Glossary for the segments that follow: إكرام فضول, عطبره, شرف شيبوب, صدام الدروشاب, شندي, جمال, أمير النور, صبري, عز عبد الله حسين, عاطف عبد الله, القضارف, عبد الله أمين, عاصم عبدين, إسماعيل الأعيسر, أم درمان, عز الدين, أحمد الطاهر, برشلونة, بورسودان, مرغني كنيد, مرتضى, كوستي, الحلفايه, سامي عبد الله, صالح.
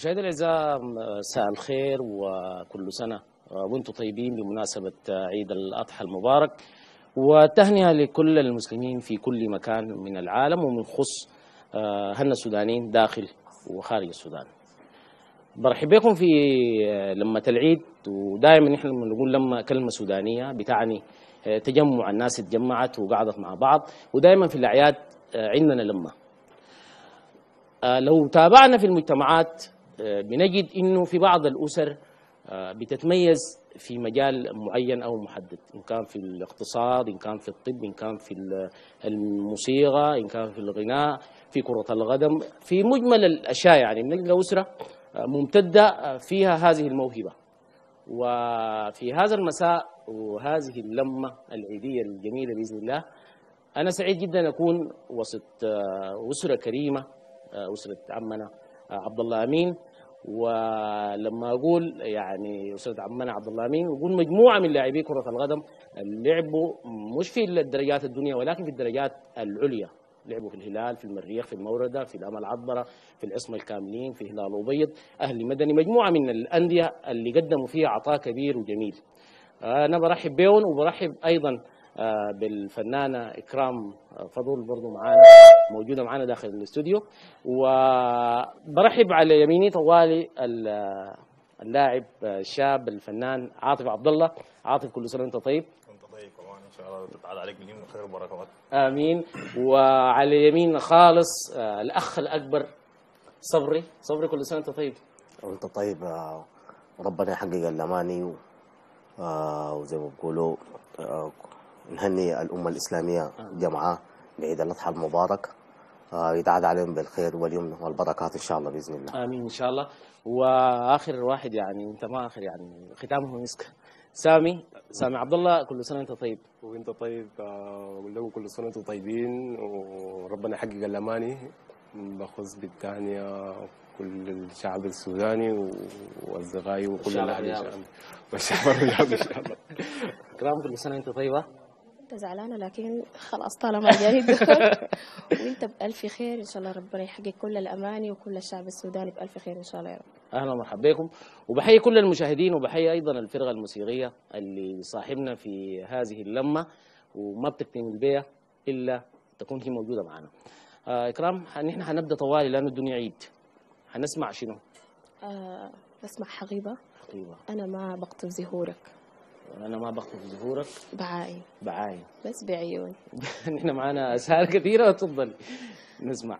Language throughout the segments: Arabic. مشاهدينا الأعزاء مساء الخير وكل سنة وانتم طيبين بمناسبة عيد الأضحى المبارك، وتهنئة لكل المسلمين في كل مكان من العالم، ومن خص هن السودانيين داخل وخارج السودان. برحب بكم في لمة العيد، ودائما احنا بنقول لما كلمة سودانية بتعني تجمع، الناس اتجمعت وقعدت مع بعض، ودائما في الأعياد عندنا لمة. لو تابعنا في المجتمعات بنجد انه في بعض الاسر بتتميز في مجال معين او محدد، ان كان في الاقتصاد، ان كان في الطب، ان كان في الموسيقى، ان كان في الغناء، في كرة القدم، في مجمل الاشياء. يعني بنجد اسره ممتده فيها هذه الموهبه. وفي هذا المساء وهذه اللمه العيديه الجميله باذن الله، انا سعيد جدا اكون وسط اسره كريمه، أسرة عمنا عبد الله أمين. ولما أقول يعني أسرة عمنا عبد الله أمين، أقول مجموعة من لاعبي كرة القدم لعبوا مش في الدرجات الدنيا ولكن في الدرجات العليا، لعبوا في الهلال، في المريخ، في الموردة، في الأمل عطبرة، في العصمة الكاملين، في هلال أبيض، أهلي مدني، مجموعة من الأندية اللي قدموا فيها عطاء كبير وجميل. أنا برحب بيهم، وبرحب أيضا بالفنانة إكرام فضول برضو معانا، موجودة معانا داخل الاستوديو. وبرحب على يميني طوالي اللاعب الشاب الفنان عاطف عبد الله. عاطف، كل سنة وانت طيب. وانت طيب كمان ان شاء الله، تتعاد عليك باليمين والخير والبركات. امين. وعلى يمين خالص الاخ الاكبر صبري. صبري، كل سنة وانت طيب. وانت طيب، ربنا يحقق الاماني، وزي ما بيقولوا نهني الأمة الإسلامية جمعاء بعيد الأضحى المبارك، يتعاد عليهم بالخير واليمن والبركات إن شاء الله بإذن الله. آمين إن شاء الله. وآخر واحد يعني أنت ما آخر، يعني ختامه مسك، سامي عبد الله. كل سنة أنت طيب. وأنت طيب، أقول لكم كل سنة أنتم طيبين، وربنا يحقق الأماني. بخص بالتهنئة كل الشعب السوداني واصدقائي وكل اهل الشام والشعب الرياضي ان شاء الله. كلام، كل سنه انت طيبه. انت زعلانه لكن خلاص طالما جاي وانت بالف خير ان شاء الله، ربنا يحقق كل الاماني وكل الشعب السوداني بالف خير ان شاء الله يا رب. اهلا ومرحبا بكم، وبحيي كل المشاهدين، وبحيي ايضا الفرقه الموسيقيه اللي صاحبنا في هذه اللمه، وما بتكتمل بها الا تكون هي موجوده معنا. إكرام، نحن حنبدا طوالي لأن الدنيا عيد. حنسمع شنو؟ بسمع حقيبة. حقيبة. أنا ما بقطف زهورك. أنا ما بقطف زهورك. بعاين. بعاين. بس بعيون. نحن معانا أسهال كثيرة، تفضل نسمع.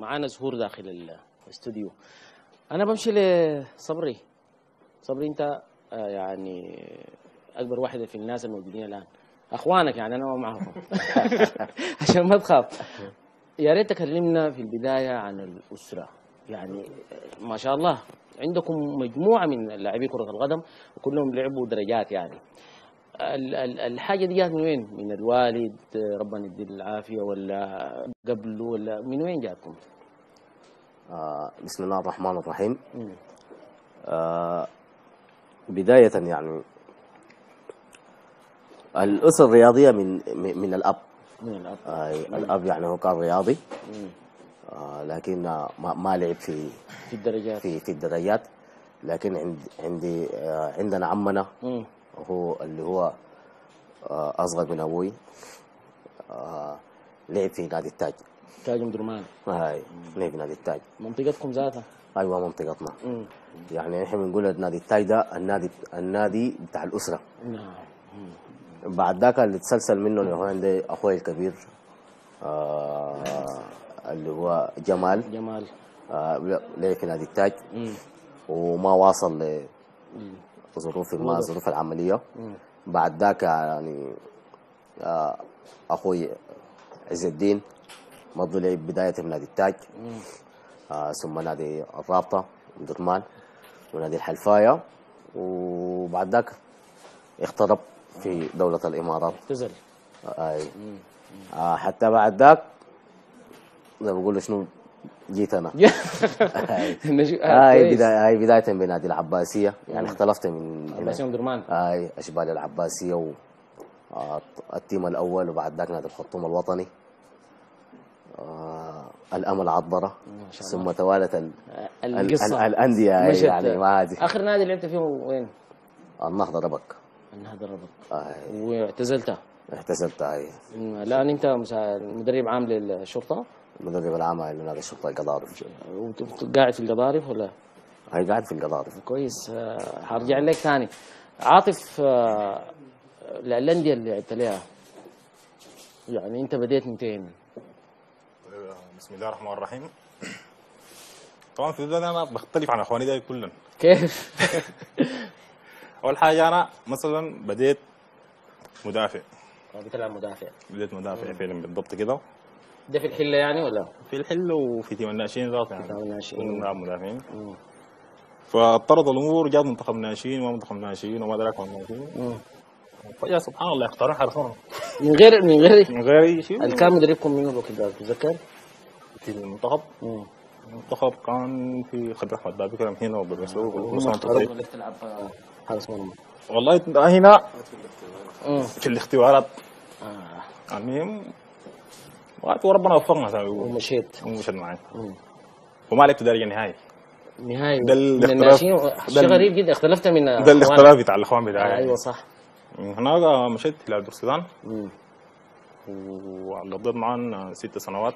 معانا زهور داخل الاستوديو. انا بمشي لصبري. صبري انت يعني اكبر واحده في الناس الموجودين الان، اخوانك يعني انا معهم عشان ما تخاف. يا ريت تكلمنا في البدايه عن الاسره، يعني ما شاء الله عندكم مجموعه من لاعبي كره القدم وكلهم لعبوا درجات، يعني الحاجه دي جات من وين؟ من الوالد ربنا يديه العافيه ولا قبله ولا من وين جاتكم؟ بسم الله الرحمن الرحيم. بدايه يعني الاسره الرياضيه من الاب. من الاب. الاب يعني هو كان رياضي. لكن ما لعب في الدرجات. في الدرجات، لكن عندنا عمنا هو اللي هو اصغر من ابوي، لعب في نادي التاج. تاج ام درمان. هاي لعب في نادي التاج. منطقتكم ذاتها؟ ايوه منطقتنا. يعني احنا بنقول نادي التاج ده النادي بتاع الاسره. نعم. بعد ذاك اللي تسلسل منه اللي هو عندي اخوي الكبير اللي هو جمال لعب في نادي التاج وما واصل لظروف ما ظروف العمليه. بعد ذاك يعني اخوي عز الدين مضى لعب بدايه في نادي التاج، ثم نادي الرابطه درمان ونادي الحلفايه، وبعد ذاك اخترب في دولة الإمارات. اعتزل. أي. حتى بعد ذاك زي ما بقول شنو جيت أنا. هاي بداية بنادي العباسية، يعني اختلفت من العباسية أم درمان. هاي أشبال العباسية والتيم الأول، وبعد ذاك نادي الخرطوم الوطني، الأمل عطبرة، ثم توالت الأندية يعني ما عادي. آخر نادي لعبت فيه وين؟ النهضة ربك. النهضة ربك. واعتزلتها. اعتزلتها اي. الان انت مدرب عام للشرطه؟ المدرب العام لنادي الشرطه القضارف. قاعد في القضارف ولا؟ اي قاعد في القضارف. كويس، هرجع لك ثاني. عاطف، الانديه اللي لعبت لها يعني انت بديت منتين؟ بسم الله الرحمن الرحيم. طبعا في البدايه انا بختلف عن اخواني داي كلهم. كيف؟ أول حاجة أنا مثلا بديت مدافع. بتلعب مدافع؟ بديت مدافع فعلا بالضبط كده. ده في الحلة يعني ولا؟ في الحلة وفي تيم الناشئين ذاته يعني. تيم الناشئين. كنا بنلعب مدافعين. فاضطرت الأمور، جات منتخب ناشئين وما منتخب ناشئين وما أدراك عن ناشئين. فجأة سبحان الله اختاروني حرفيا. من غير أي شيء. كان مدربكم مين الوقت ده تتذكر؟ في المنتخب. المنتخب كان في خبير أحمد بابكر هنا وبالمسؤول. ولا تلعب حارس مرمى؟ والله هنا في الاختبارات. المهم وربنا وفقنا زي ما بيقولوا. ومشيت معي وما لعبت درجه نهائي. نهائي من الناشئين. شيء غريب جدا، اختلفت من ده الاختلاف بتاع الاخوان بتاعي. ايوه صح. هناك مشيت الى دور السودان وقضيت معاهم 6 سنوات.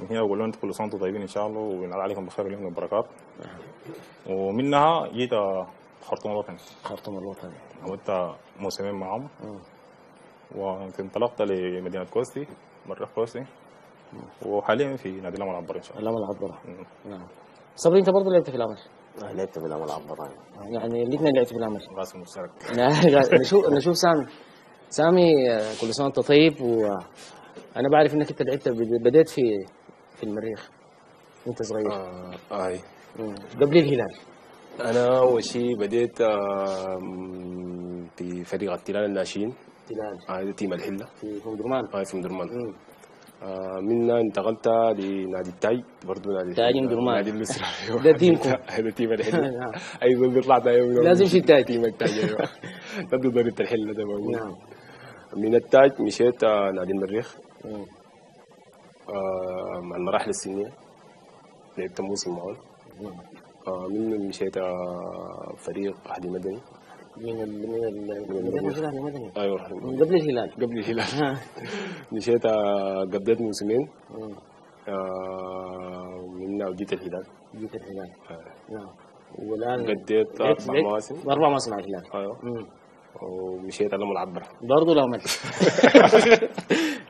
من هنا بقول لهم انتم كل سنه وانتم طيبين ان شاء الله وينعاد عليكم بخير اليوم والبركات. ومنها جيت خرطوم الوطني. خرطوم الوطني. عملت موسمين معهم. وانطلقت لمدينة كوستي، مريخ كوستي. وحاليا في نادي الأمل عبر إن شاء الله. الأمل عبر. نعم. صبري أنت برضه لعبت في الأمل؟ لعبت في الأمل عبر. يعني الاثنين لعبت في الأمل. راسم مشترك. نشوف سامي كل سنة وأنت طيب. وأنا بعرف إنك أنت لعبت بديت في المريخ وأنت صغير. أي. قبل الهلال. أنا أول شيء بديت في فريق التلال الناشئين. تلال. هذا تيم الحلة. في أم درمان. في أم درمان. منها انتقلت لنادي التاج، برضه نادي التاج أم درمان. نادي الأسرة. ده تيمكم. هذا تيم الحلة. أيوه طلعت أيوه. لازم في التاج. تيم التاج أيوه. ضد ضريبة الحلة ده موجود. نعم. من التاج مشيت نادي المريخ. مع المراحل السنية. لعبت موسم معهم. من مشيت فريق أحد المدني. من أيوه قبل الهلال. قبل الهلال مشيت قضيت موسمين. من وجيت الهلال. جيت الهلال. نعم. والآن قضيت 4 مواسم. 4 مواسم على الهلال. أيوه. ومشيت على الأمل عبر. برضه الأمل.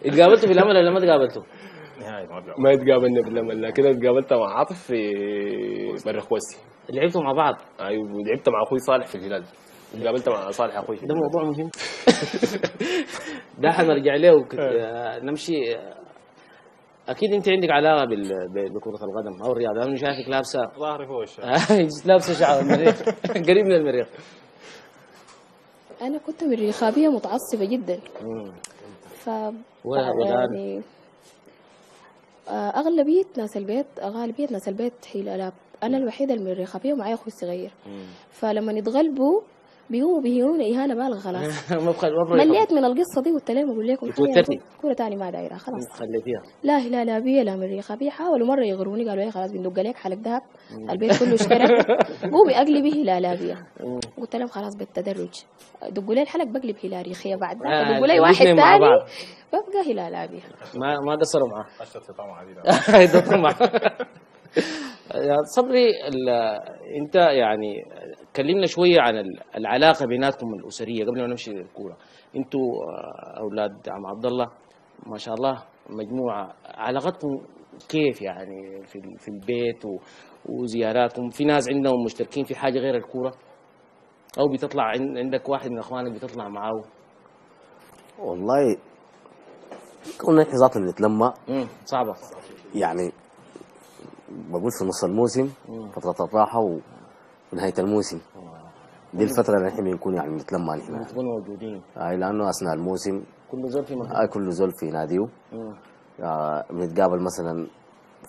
اتقابلتوا في الأمل ولا ما تقابلتوا؟ نهائي ما قبل ما اتقابلنا باللملة كده. اتقابلت مع عاطف في بر خوسي، لعبتوا مع بعض؟ ايوه، ولعبت مع اخوي صالح في الهلال، اتقابلت مع صالح اخوي. ده موضوع مهم ده حنرجع له. نمشي. اكيد انت عندك علاقه بكره القدم او الرياضه، انا شايفك لابسه ظهري فوق الشعر لابسه شعر المريخ، قريب من المريخ. انا كنت مريخابيه متعصبه جدا، ف يعني اغلبيه ناس البيت تحيل العاب، انا الوحيده المريخابيه ومعايا اخوي الصغير، فلما يتغلبوا بيقوموا بيهوني اهانه بالغ خلاص. مليت من القصه دي، قلت لهم اقول لكم كوره ثاني ما دايره خلاص، خليتيها لا هلالابيه لا مريخابيه. حاولوا مره يغروني، قالوا لي خلاص بندق عليك حلق ذهب، البيت كله اشترك قومي اقلبي هلالابيه. قلت لهم خلاص بالتدرج، دقوا لي الحلق بقلب هلاريخيه، بعد ذاك دقوا لي واحد ثاني ببقى هلالابيه. ما قصروا معاه، قشطه طمعه دي طمعه. صبري، انت يعني كلمنا شويه عن العلاقه بيناتكم الاسريه قبل ما نمشي للكوره. انتوا اولاد عم عبد الله ما شاء الله مجموعه، علاقتكم كيف يعني في البيت وزياراتكم؟ في ناس عندهم مشتركين في حاجه غير الكوره، او بتطلع عندك واحد من اخوانك بتطلع معاه؟ والله كنا الحظات اللي بنتلمى صعبه يعني، بقول في نص الموسم فترة الراحة ونهاية الموسم، دي الفترة اللي نحن بنكون يعني بنتلمى نحن، بنكون موجودين. أي لأنه أثناء الموسم كل زول في مكان، كل زول في ناديه، بنتقابل مثلا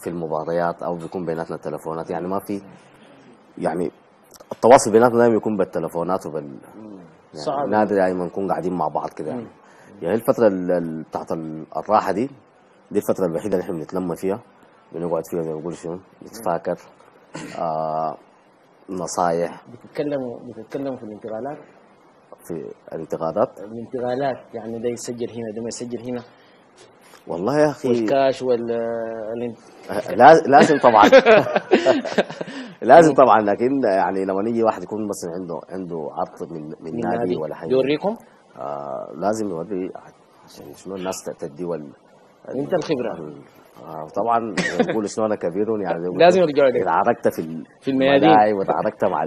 في المباريات أو بيكون بيناتنا التلفونات، يعني ما في يعني التواصل بيناتنا دائما يكون بالتلفونات يعني نادر يعني ما نكون قاعدين مع بعض كده يعني. يعني الفترة بتاعت الراحة دي الفترة الوحيدة اللي نحن بنتلمى فيها، بنقعد فيها زي ما بقول شنو، نتفاكر نصايح. بتتكلموا في الانتقالات؟ في الانتقالات يعني، ده يسجل هنا ده ما يسجل هنا. والله يا اخي والكاش لازم طبعا لازم طبعا، لكن يعني لما يجي واحد يكون مثلا عنده عرض من نادي ولا حاجه يوريكم؟ لازم يوري عشان شنو الناس تدي انت الخبره. طبعا بقول شنو انا كبير يعني لازم يرجعوا لك. اتعاركت في الملاعب وتعاركت مع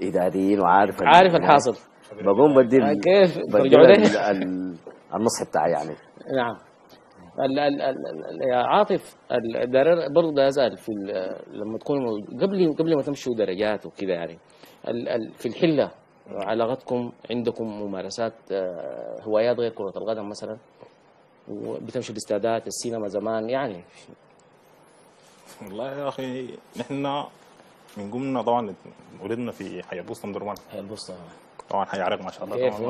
الاداريين وعارف الحاصل، بقوم بدي كيف ترجعوا لي النصح بتاعي يعني. نعم. يا عاطف، برضه اسال في لما تكونوا قبل ما تمشوا درجات وكذا يعني، في الحله علاقتكم، عندكم ممارسات هوايات غير كره القدم مثلا؟ وبتمشوا الاستادات، السينما زمان يعني؟ والله يا اخي نحن من قمنا طبعا ولدنا في حي البوسطه ام درمان. حي البوسطه طبعا حي عريق ما شاء الله، طبعا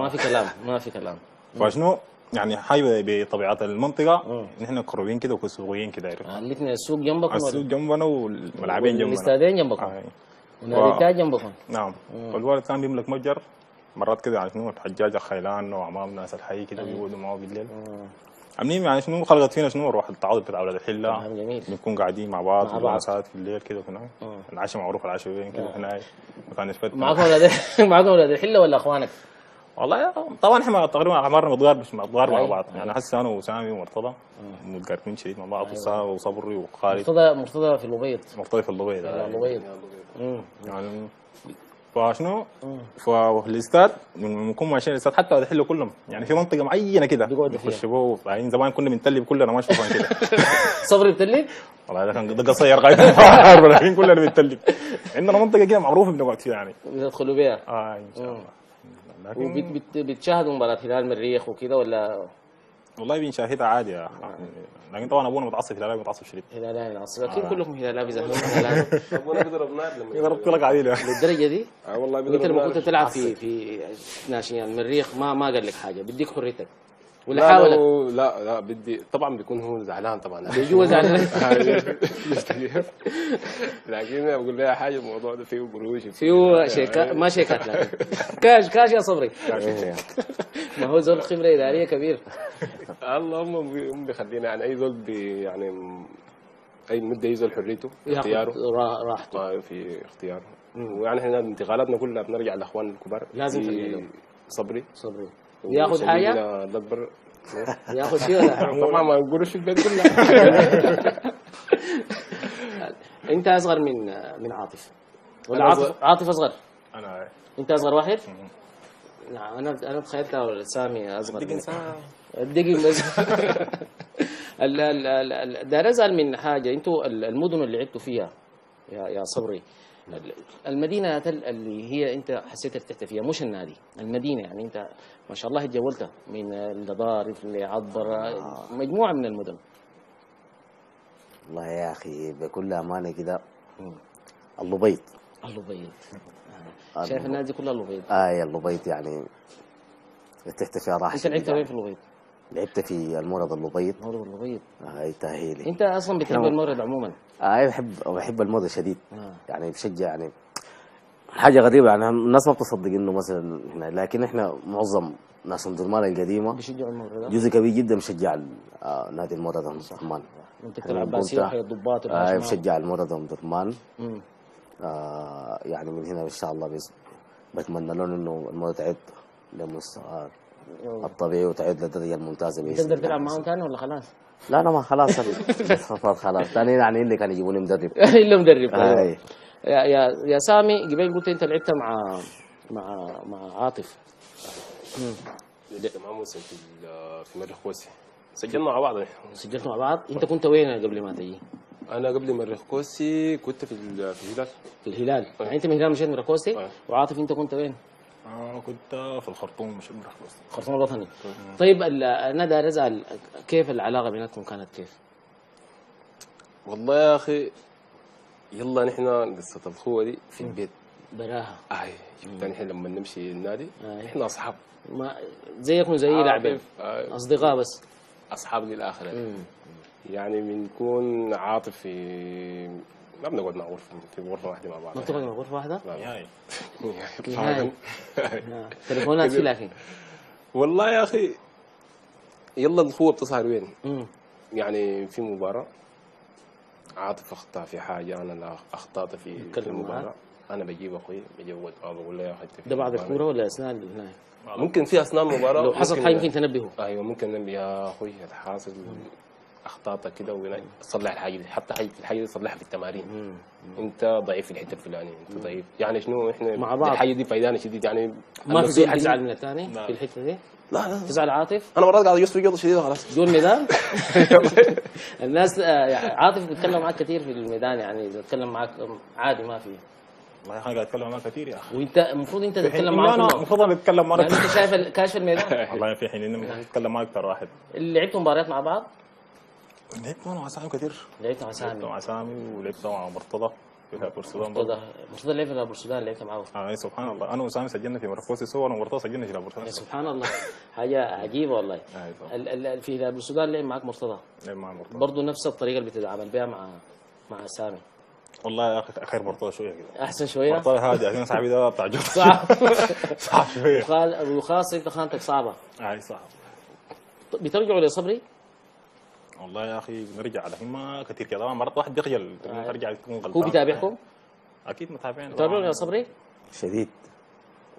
ما في كلام فشنو يعني حي بطبيعه المنطقه، نحن قريبين كده وسوقيين كده عرفت، الاثنين السوق جنبكم، السوق جنبنا والملعبين جنبنا والاستادين جنبكم والنادي جنبكم. نعم. والوالد كان بيملك متجر مرات كده يعني شنو، الحجاج خيلان وعمام ناس الحي كده بيقعدوا معاه بالليل. عاملين يعني شنو، خلقت فينا شنو روح التعاضد بتاع اولاد الحله. جميل. بنكون قاعدين مع بعض ساعات في الليل كده هناك، العشاء معروف العشاء بين كده هناك مكان الفتح. معاكم اولاد الحله ولا اخوانك؟ والله طبعا احنا تقريبا عمرنا متغارب مع بعض يعني، هسه انا وسامي ومرتضى متقاربين شديد مع بعض، وصبري وخالد. مرتضى في الأبيض. مرتضى في الأبيض. يعني فشنو فالاستاد بنكون ماشيين الاستاد حتى الحلو كلهم يعني، في منطقه معينه كده بيخشوا يعني. زمان كنا بنتلي كلنا ما شوفان كده صبري بتلي؟ والله ده كان ده قصير قاعد كلنا بنتلي، عندنا منطقه كده معروفه بنقعد فيها يعني، بتدخلوا بيها. ان شاء الله. لكن بتشاهدوا مباراه هلال مريخ وكده ولا؟ والله بنشاهدها عادي يعني، لكن طبعا ابونا متعصب هلالي، متعصب شديد هلالي متعصب، اكيد كلهم هلالي زهقوا هلالي. ابونا بيضرب نار لما يضرب كلك عديل للدرجه دي. والله بيضرب نار. انت لما كنت تلعب في ناشئين المريخ ما قال لك حاجه، بديك حريتك ولا حاول؟ لا بدي طبعا، بيكون هو زعلان طبعا، بيجي هو زعلان لكن انا بقول لها حاجه، الموضوع ده فيه قروش، فيه شيكات ما شيكات لكن كاش يا صبري، ما هو زول خبره اداريه كبير. اللهم بيخلينا يعني اي زول يعني اي مده يزول حريته اختياره راحته في اختياره. ويعني احنا انتقالاتنا كلها بنرجع لاخواننا الكبار، لازم صبري ياخذ حاجه ياخذ فيها طبعا ما يقولوش البيت كله. انت اصغر من عاطف ولا عاطف اصغر؟ انا انت اصغر واحد؟ نعم. انا تخيلت سامي اصغر منك. الدقيق بس. ده نزل من حاجه. انتوا المدن اللي عدتوا فيها يا صبري، المدينه اللي هي انت حسيت ارتحت فيها، مش النادي، المدينه، يعني انت ما شاء الله اتجولتها من المضارف لعطبره، مجموعه من المدن. والله يا اخي بكل امانه كده اللبيط اللبيط، شايف النادي كلها اللبيط. يا اللبيط يعني ارتحت فيها راحه. انت لعبت وين في اللبيط؟ لعبت في المورد اللبيط. المورد اللبيط تاهيلي. انت اصلا بتحب المورد عموما؟ بحب المورد شديد. يعني بشجع، يعني حاجه غريبه، يعني الناس ما بتصدق انه مثلا احنا، لكن احنا معظم ناس الدرمانه القديمه بيشجعوا المورد، جزء كبير جدا بشجع نادي المورد الدرمان. انت بتلعب باسيل وحي الضباط؟ بشجع المورد الدرمان. يعني من هنا ان شاء الله بتمنى لهم انه المورد تعد لمستوى الطبيعي وتعود للدرجه الممتازه باذن الله. تقدر تلعب معاهم ثاني ولا خلاص؟ لا انا ما خلاص خلاص ثاني، يعني اللي كان يجيبوني مدرب الا مدرب. يا سامي، قبل قلت انت لعبت مع عاطف. لعبت مع موسم في مدرسة كوسي، سجلنا مع بعض. سجلت مع بعض. انت كنت وين قبل ما تجي؟ انا قبل مراكوسي كنت في الهلال. في الهلال، يعني انت من الهلال مشيت مراكوسي. وعاطف انت كنت وين؟ كنت في الخرطوم مش مراكوسي. الخرطوم الوطني. طيب انا داير اسال كيف العلاقه بيناتكم كانت كيف؟ والله يا اخي يلا نحن قصه الخوه دي في البيت براها. شفت نحن لما نمشي النادي احنا اصحاب، ما زيكم زي لاعبين، اصدقاء بس اصحاب للاخر. يعني بنكون عاطف ما بنقعد مع غرفة، في غرفة واحدة مع بعض. ما بتقعد مع غرفة واحدة؟ نهائي نهائي. تليفونات في لكن والله يا أخي يلا الأخوة بتصهر وين؟ يعني في مباراة عاطف أخطأ في حاجة، أنا لا أخطأت في المباراة، أنا بجيب أخوي بجود بقول له يا أخي ده بعد الكورة ولا أثناء هناك؟ ممكن في أثناء المباراة لو حصل حاجة ممكن تنبهه. أيوه ممكن ننبه يا أخوي الحاصل اخطاطه كده وصلح الحاجه دي، حتى الحاجه دي صلحها في التمارين. انت ضعيف في الحته الفلانيه، انت ضعيف، يعني شنو احنا مع بعض. الحاجه دي فايدانه شديد، يعني ما في حد يزعل من الثاني في الحته دي. لا تزعل عاطف، انا مرات قاعد اجلس في جوله شديده خلاص جول ميدان. الناس عاطف بيتكلم معك كثير في الميدان، يعني بيتكلم معك عادي ما في. والله يا اخي قاعد اتكلم معاك كثير يا اخي، وانت المفروض انت تتكلم معاك. انا المفروض انا اتكلم معاك، انت شايف كاشف الميدان. والله في حين اني اتكلم معاك اكثر واحد. لعبتوا مباريات مع بعض؟ لعبت مع سامي كثير. لعبت مع سامي. ولعبت مع مرتضى في برشلونة. مرتضى لعب في برشلونة، لعبت معه. سبحان الله، انا وسامي سجلنا في مراكوسي سوا، انا ومرتضى سجلنا في برشلونة. سبحان الله، حاجة عجيبة والله. في برشلونة لعب معك مرتضى. لعب مع مرتضى. برضه نفس الطريقة اللي بتتعامل بها مع سامي. والله يا اخي خير مرتضى شوية كده. احسن شوية. مرتضى هادي، عشان صاحبي ده بتاع جد. صعب. صعب شوية. وخاصة انت خانتك صعبة. صعب. بترجعوا لصبري؟ والله يا اخي بنرجع، لكن ما كثير كده، مرات واحد بيخجل ترجع تكون غلطان. هو بيتابعكم؟ اكيد متابعين. بتابعون يا صبري؟ شديد.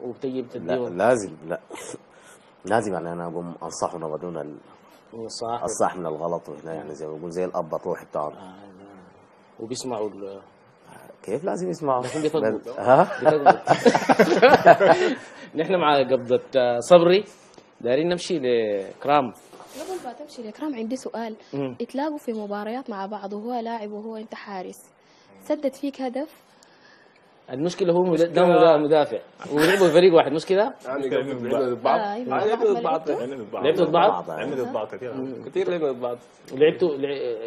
وبتجي بتديهم؟ لا لازم، لا لازم، يعني انا اقوم انصحهم ابدون الصح من الغلط، وهنا يعني زي ما بقول زي الاب الروحي بتاعهم. وبيسمعوا كيف لازم يسمعوا؟ لكن بيطبقوا. نحن مع قبضة صبري دايرين نمشي لكرام. قبل ما تمشي لإكرام عندي سؤال، اتلاقوا في مباريات مع بعض وهو لاعب وهو انت حارس، سدد فيك هدف؟ المشكلة هو مدافع ولعبوا فريق واحد، مش كده؟ لعبتوا ضد بعض كثير، لعبنا ضد بعض. لعبتوا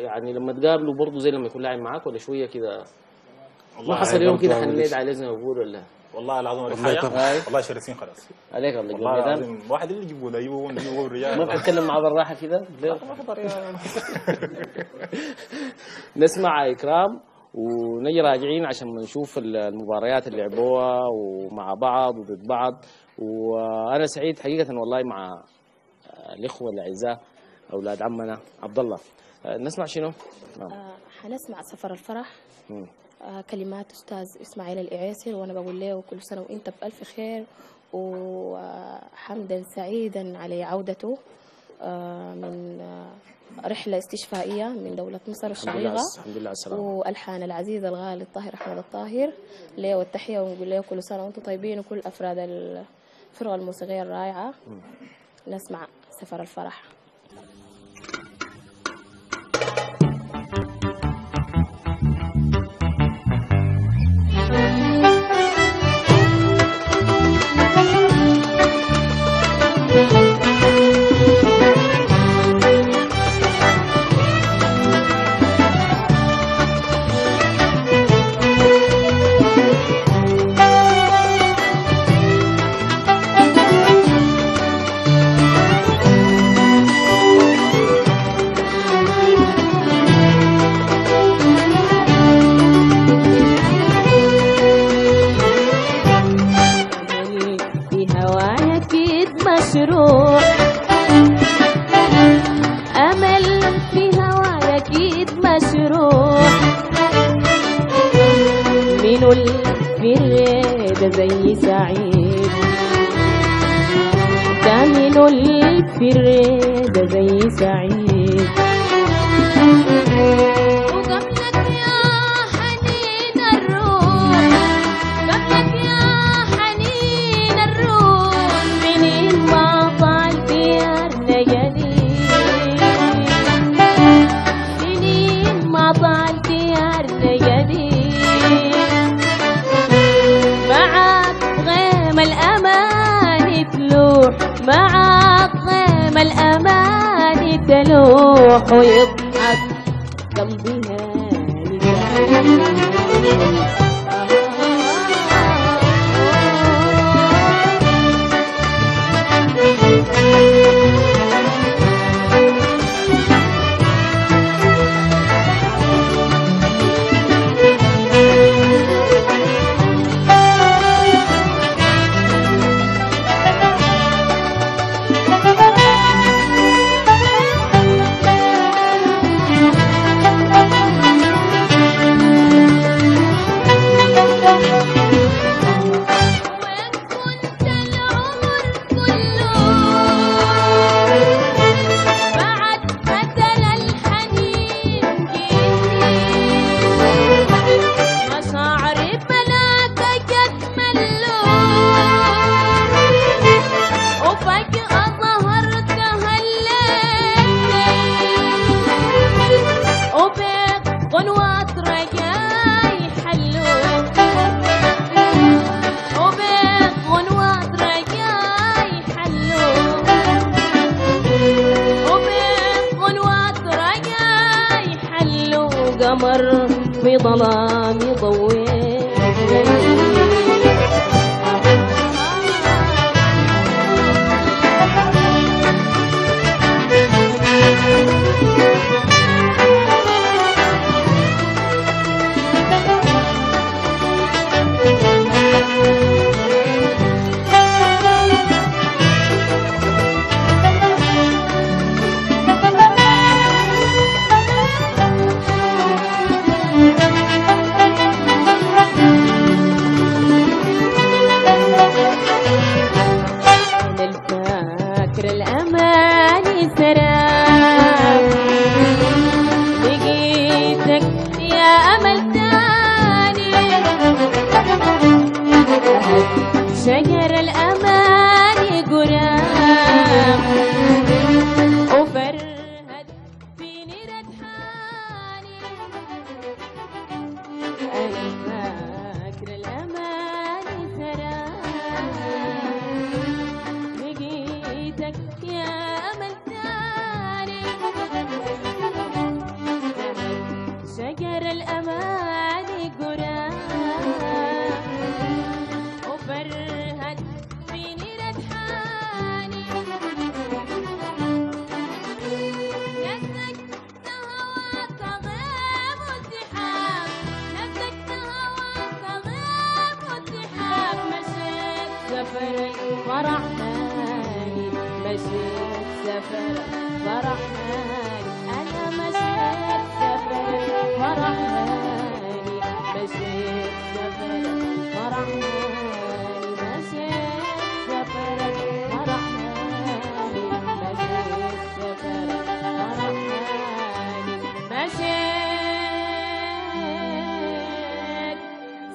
يعني لما تقابلوا برضه زي لما يكون لاعب معاك ولا شوية كده؟ ما حصل يوم كده حنيد عليه زي ما بقول ولا؟ والله العظيم والله شرسين خلاص عليك الله. والله العظيم واحد اللي يجيبوه لا يجيبوه الرجال. ما بتتكلم مع بالراحه كده ما اقدر يا. نسمع اكرام ونجي راجعين عشان نشوف المباريات اللي لعبوها ومع بعض وضد بعض. وانا سعيد حقيقه والله مع الاخوه الاعزاء اولاد عمنا عبد الله. نسمع شنو؟ حنسمع سفر الفرح، كلمات أستاذ إسماعيل الأعيسر، وأنا بقول له كل سنة وأنت بألف خير وحمدا سعيدا على عودته. من رحلة استشفائية من دولة مصر الشقيقة، والحان العزيز الغالي الطاهر أحمد الطاهر ليه والتحية، ونقول له كل سنة وانتم طيبين، وكل أفراد الفرقة الموسيقية الرائعة. نسمع سفر الفرح.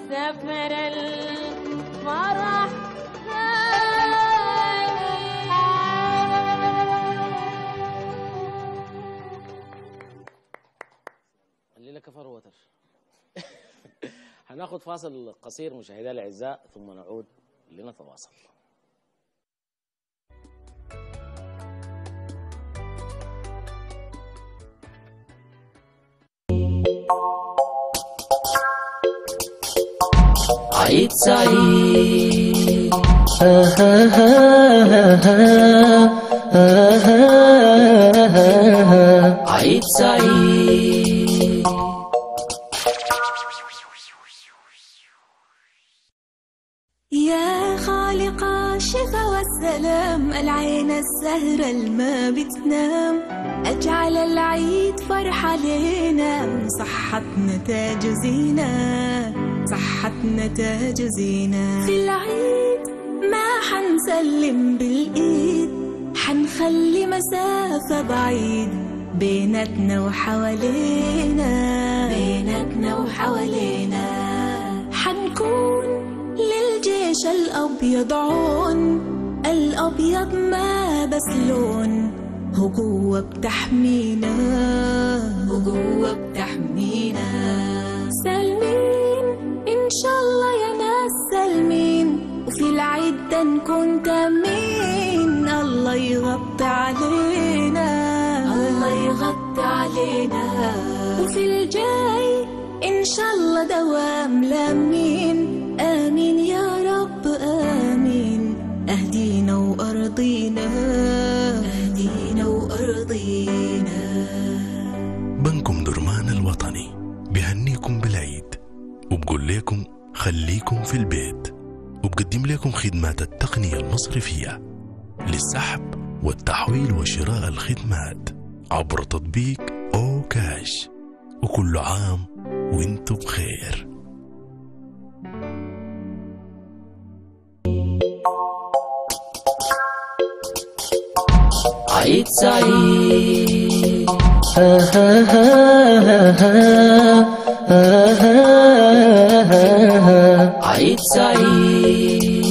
سفر المرح. الليلة كفر ووتر. هناخد فاصل قصير مشاهدينا الاعزاء ثم نعود لنتواصل. عيد سعيد. عيد سعيد. يا خالق الشفا والسلام، العين السهرة الما بتنام، اجعل العيد فرحة لينا، صحتنا تاج زينة، صحتنا تاج زينة. في العيد ما حنسلم بالإيد، حنخلي مسافة بعيد بيناتنا وحوالينا، بيناتنا وحوالينا. حنكون للجيش الأبيض عون، الأبيض ما بس لون، هو قوة بتحمينا، هو قوة بتحمينا. سالمين إن شاء الله يا ناس سالمين، وفي العيد ده نكون تامين، الله يغطي علينا، الله يغطي علينا. وفي الجاي إن شاء الله دوام لامين، آمين يا رب آمين، أهدينا وأرضينا، أهدينا وأرضينا. بنكم درمان الوطني بيهنيكم بالعيد، وبقول لكم خليكم في البيت، وبقدم لكم خدمات التقنية المصرفية للسحب والتحويل وشراء الخدمات عبر تطبيق أو كاش. وكل عام وانتم بخير. عيد سعيد. عيد سعيد.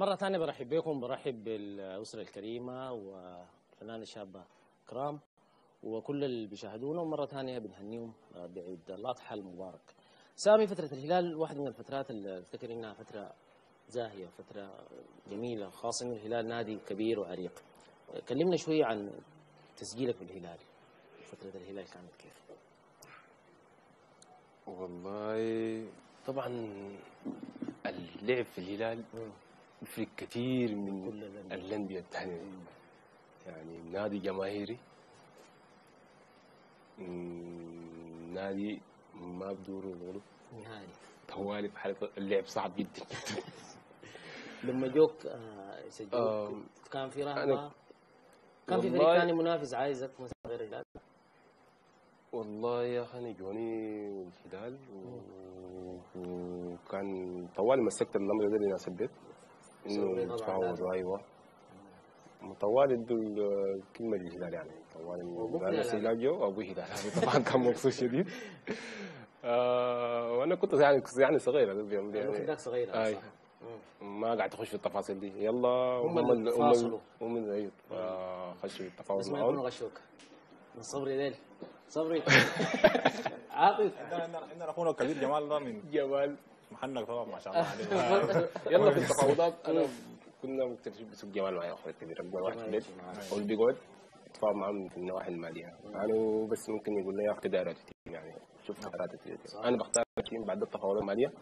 مرة ثانية برحب بكم، برحب بالأسرة الكريمة والفنانة الشابة إكرام وكل اللي بيشاهدونا، ومرة ثانية بنهنيهم بعيد الأضحى المبارك. سامي، فترة الهلال واحدة من الفترات اللي أفتكر إنها فترة زاهية، فترة جميلة، خاصة إن الهلال نادي كبير وعريق. كلمنا شوية عن تسجيلك بالهلال، فترة الهلال كانت كيف؟ والله طبعا اللعب في الهلال يفرق كثير من الأندية الثانية، يعني نادي جماهيري، نادي ما بدوروا الغلو نهائي، طوالي في حالة اللعب صعب جدا. لما جوك سجلوك كان في رهبة؟ كان في فريق ثاني منافس عايزك مثلا غير الهلال؟ والله يا أخي أنا جوني الهلال وكان طوالي مسكت الأمر ده لناس البيت إنه يدفعوا، أيوه طوال ادوا كلمه للهلال، يعني طوال الهلال جو ابو هلال طبعا كان مبسوط شديد. وانا كنت يعني صغير، يعني صغير ما قاعد اخش في التفاصيل دي، يلا هم ايوه خشوا في التفاصيل. بس ما يكونوا غشوك من صبري ليل صبري عاطف. ان اخونا الكبير جمال ده من جمال محنك طبعا ما شاء الله عليه. يلا في التفاوضات انا كنا مكتشفين بسوق جمال معايا اخويا الكبير، اكبر واحد في البيت، هو اللي بيقعد يتفاوض معاهم في النواحي الماليه، انا بس ممكن يقول لي يا اخي ده يعني شوف قرارات التيم، انا بختار التيم بعد التفاوضات الماليه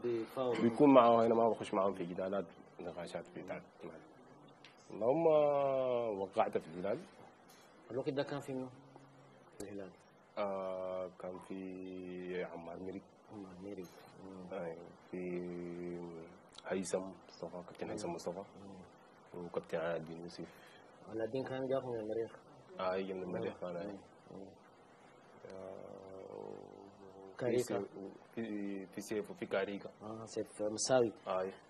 بيكون معاه، انا ما بخش معاهم في جدالات نقاشات في بتاع المال. اللهم وقعت في الهلال الوقت ده كان في منو؟ الهلال كان في عمار ميري، عمار ميري في هيثم مصطفى، كابتن هيثم مصطفى وكابتن علاء الدين يوسف. علاء الدين كان جاب من المريخ. اي من المريخ كان. كاريكا، في سيف وفي كاريكا. سيف مساوي.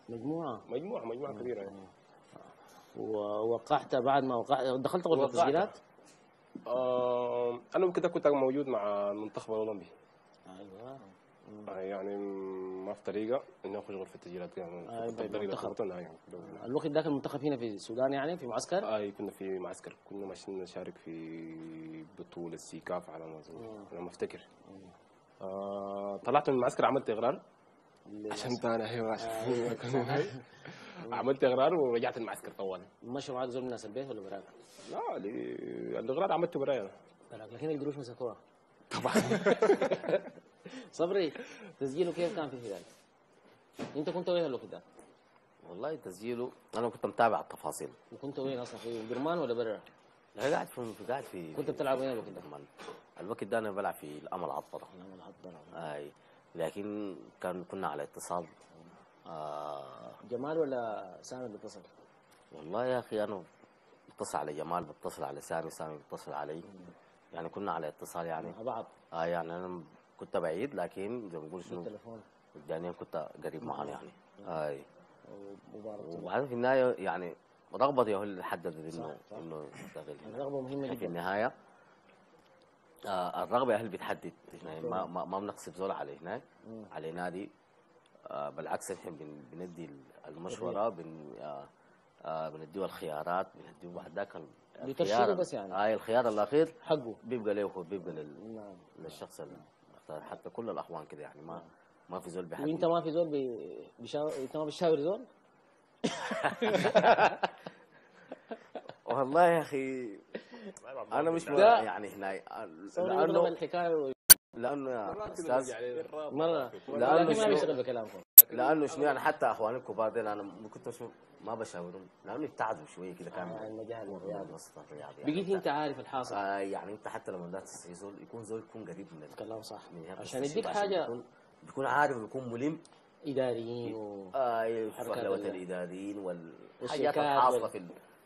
مجموعة كبيرة يعني. ووقعت بعد ما وقعت دخلت غرفة التسجيلات؟ أنا ممكن كنت موجود مع المنتخب الأولمبي. أيوه. يعني ما في طريقة إني أخرج غرفة التسجيلات يعني. الوقت ذاك المنتخب هنا في السودان يعني في معسكر؟ أي كنا في معسكر، كنا ماشيين نشارك في بطولة سيكاف على ما أظن، أنا ما أفتكر. طلعت من المعسكر عملت إغرار عشان أنا عملت إغرار ورجعت المعسكر طوالي. مشوا معاك زول من ناس البيت ولا براك؟ لا الإغرار عملته براي أنا. براك لكن القروش مسكوها. طبعا. صبري تسجيله كيف كان في الهلال؟ انت كنت وين الوقت ده؟ والله تسجيله انا كنت متابع التفاصيل. وكنت وين اصلا، في الجرمان ولا برا؟ لا قاعد في كنت بتلعب وين الوقت ده؟ الوقت ده انا بلعب في الامل عطبره. الامل عطبره. اي لكن كنا على اتصال. جمال ولا سامي بيتصل؟ والله يا اخي انا بتصل على جمال، بتصل على سامي، سامي بيتصل علي، يعني كنا على اتصال يعني مع بعض. يعني انا كنت بعيد لكن زي ما بقول شنو يعني كنت قريب معاهم يعني. اي وبعدين في النهايه يعني رغبتي هو اللي حددت انه اشتغل. الرغبه مهمه جدا في النهايه. الرغبه هي اللي بتحدد يعني ما بنقصد زول على هناك على نادي. بالعكس الحين بندي المشوره، بنديه الخيارات، بنديه واحد ده كان بترشيده بس يعني. الخيار الاخير حقه بيبقى له، بيبقى للشخص اللي حتى كل الاخوان كده يعني ما في زول بيحب. وانت ما في زول انت ما بتشاور زول؟ والله يا اخي انا مش يعني هنا لانه استاذ مره ما بيشتغل بكلامكم، لانه شنو يعني حتى اخواني الكبار ديل انا كنت ما بشاورهم لانه ابتعدوا شويه كده كان المجال الرياضي وسط الرياضي يعني. بقيت انت عارف الحاصل. يعني انت حتى لما لا تسقي زول يكون قريب منك. كلام صح، عشان يديك حاجه بيكون عارف ويكون ملم. اداريين والحلوات الاداريين والحاجات الخاصه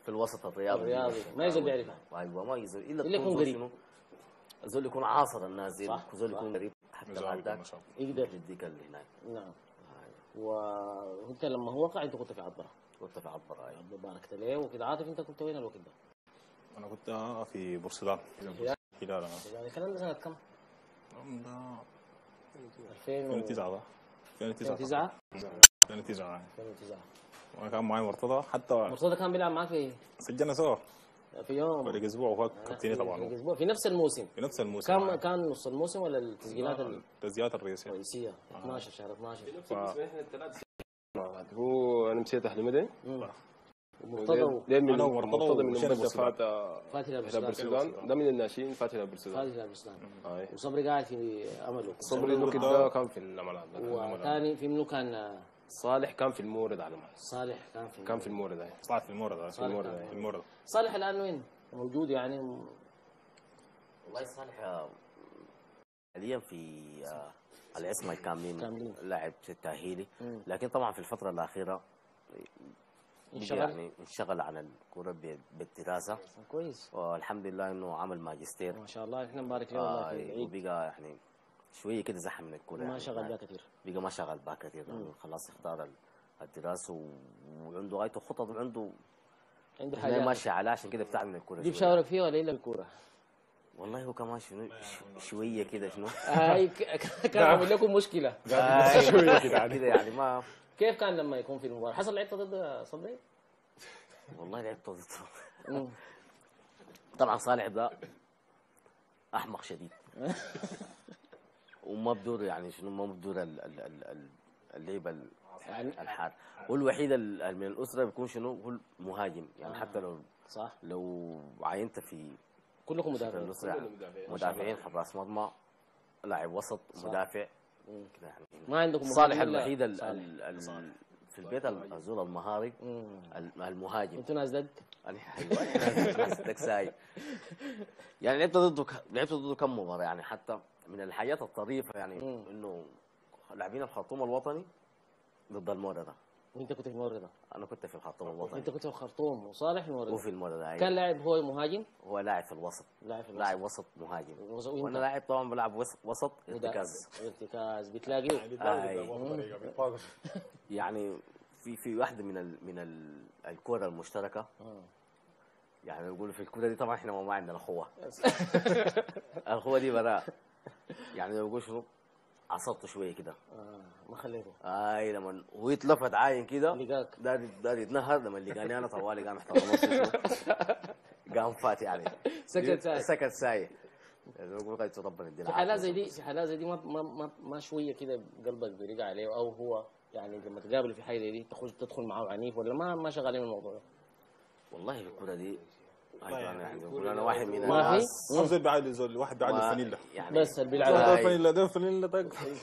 في الوسط الرياضي ما يزول بيعرفها. ايوه ما يزول الا يكون قريب، زول يكون عاصر الناس دي، زول يكون قريب حتى بعدك يقدر يديك اللي هناك. نعم. وانت لما هو وقع انت كنت في عطبره. كنت في عطبره يعني. باركت ليه وكده. عاطف انت كنت وين الوقت ده؟ انا كنت في برشلونة. الهلال. الكلام ده سنه كم؟ 2009 2009 وانا كان معي مرتضى حتى. مرتضى كان بيلعب معاك في سجلنا سوا في يوم فريق اسبوع وهو كابتني طبعا. اسبوع في نفس الموسم. في نفس الموسم كان نص الموسم ولا التسجيلات؟ التسجيلات الرئيسيه 12 شهر 12 في نفس الموسم. احنا الثلاث هو انا مسيت اهل مدن ومرتضى من المدفعات فاتح السودان، ده من الناشئين فاتح السودان. فاتح السودان. وصبري قاعد في امله. صبري ده كان في العملات. وثاني في منو كان؟ صالح كان في المورد على ما. صالح كان في المورد يعني. صالح في المورد. صالح الان وين؟ موجود يعني. والله صالح حاليا في على اسمه الكاملين لاعب تاهيلي، لكن طبعا في الفتره الاخيره يعني انشغل عن الكوره بالدراسه. كويس. والحمد لله انه عمل ماجستير. ما شاء الله احنا مبارك له والله. وبقى يعني شويه كده زحمه من الكوره يعني. ما شغل بها كثير. بقى ما شغل بها كثير يعني خلاص اختار الدراسه وعنده غايته خطط وعنده حاجات ماشي على عشان كده بتاع من الكوره. جيب شاورك فيها ولا الا الكوره؟ والله هو كمان شنو شويه كده شنو كان عامل لكم مشكله شويه كده يعني. ما كيف كان لما يكون في المباراه حصل لعبت ضد صبري؟ والله لعبت ضد صبري. طبعا صالح ده احمق شديد وما بدور يعني شنو ما بدور اللعب الحار، والوحيد من الاسره بيكون شنو هو المهاجم يعني. حتى لو صح لو عينت في كلكم مدافعين. مدافعين حراس مرمى لاعب وسط مدافع كده يعني. ما عندكم صالح الوحيد في البيت الزول المهاري المهاجم. انتوا ناس دق. ناس دق ساي يعني. لعبت ضده كم مباراه يعني. حتى من الحاجات الطريفه يعني انه لاعبين الخرطوم الوطني ضد المورد وانت كنت في المورده؟ انا كنت في الخرطوم الوطني. انت كنت في الخرطوم وصالح المورده؟ وفي المورده أيوة. كان لاعب هو مهاجم؟ هو لاعب في الوسط. لاعب وسط مهاجم. وانا لاعب طبعا بلعب وسط ارتكاز. ارتكاز بتلاقيه بيطاقم يعني في واحده من الكره المشتركه يعني بيقولوا في الكره دي طبعا احنا ما عندنا اخوه. الاخوه دي براء يعني بيقولوا شنو؟ عصبته شويه كده ما خليته اي لما هو اتلفت عاين كده لقاك دار يتنهر لما لقاني انا طوالي قام احتفظ نص قام فات يعني سكت ساي بقول ربنا يدينا. في حالات زي دي ما شويه كده قلبك بيرجع عليه او هو يعني لما تقابله في حاجه زي دي تدخل معاه عنيف ولا ما شغالين من الموضوع؟ والله الكره دي انا واحد من الناس افضل بعلي زول واحد بعلي الفنيله يعني بس اللي بيلعب الفنيله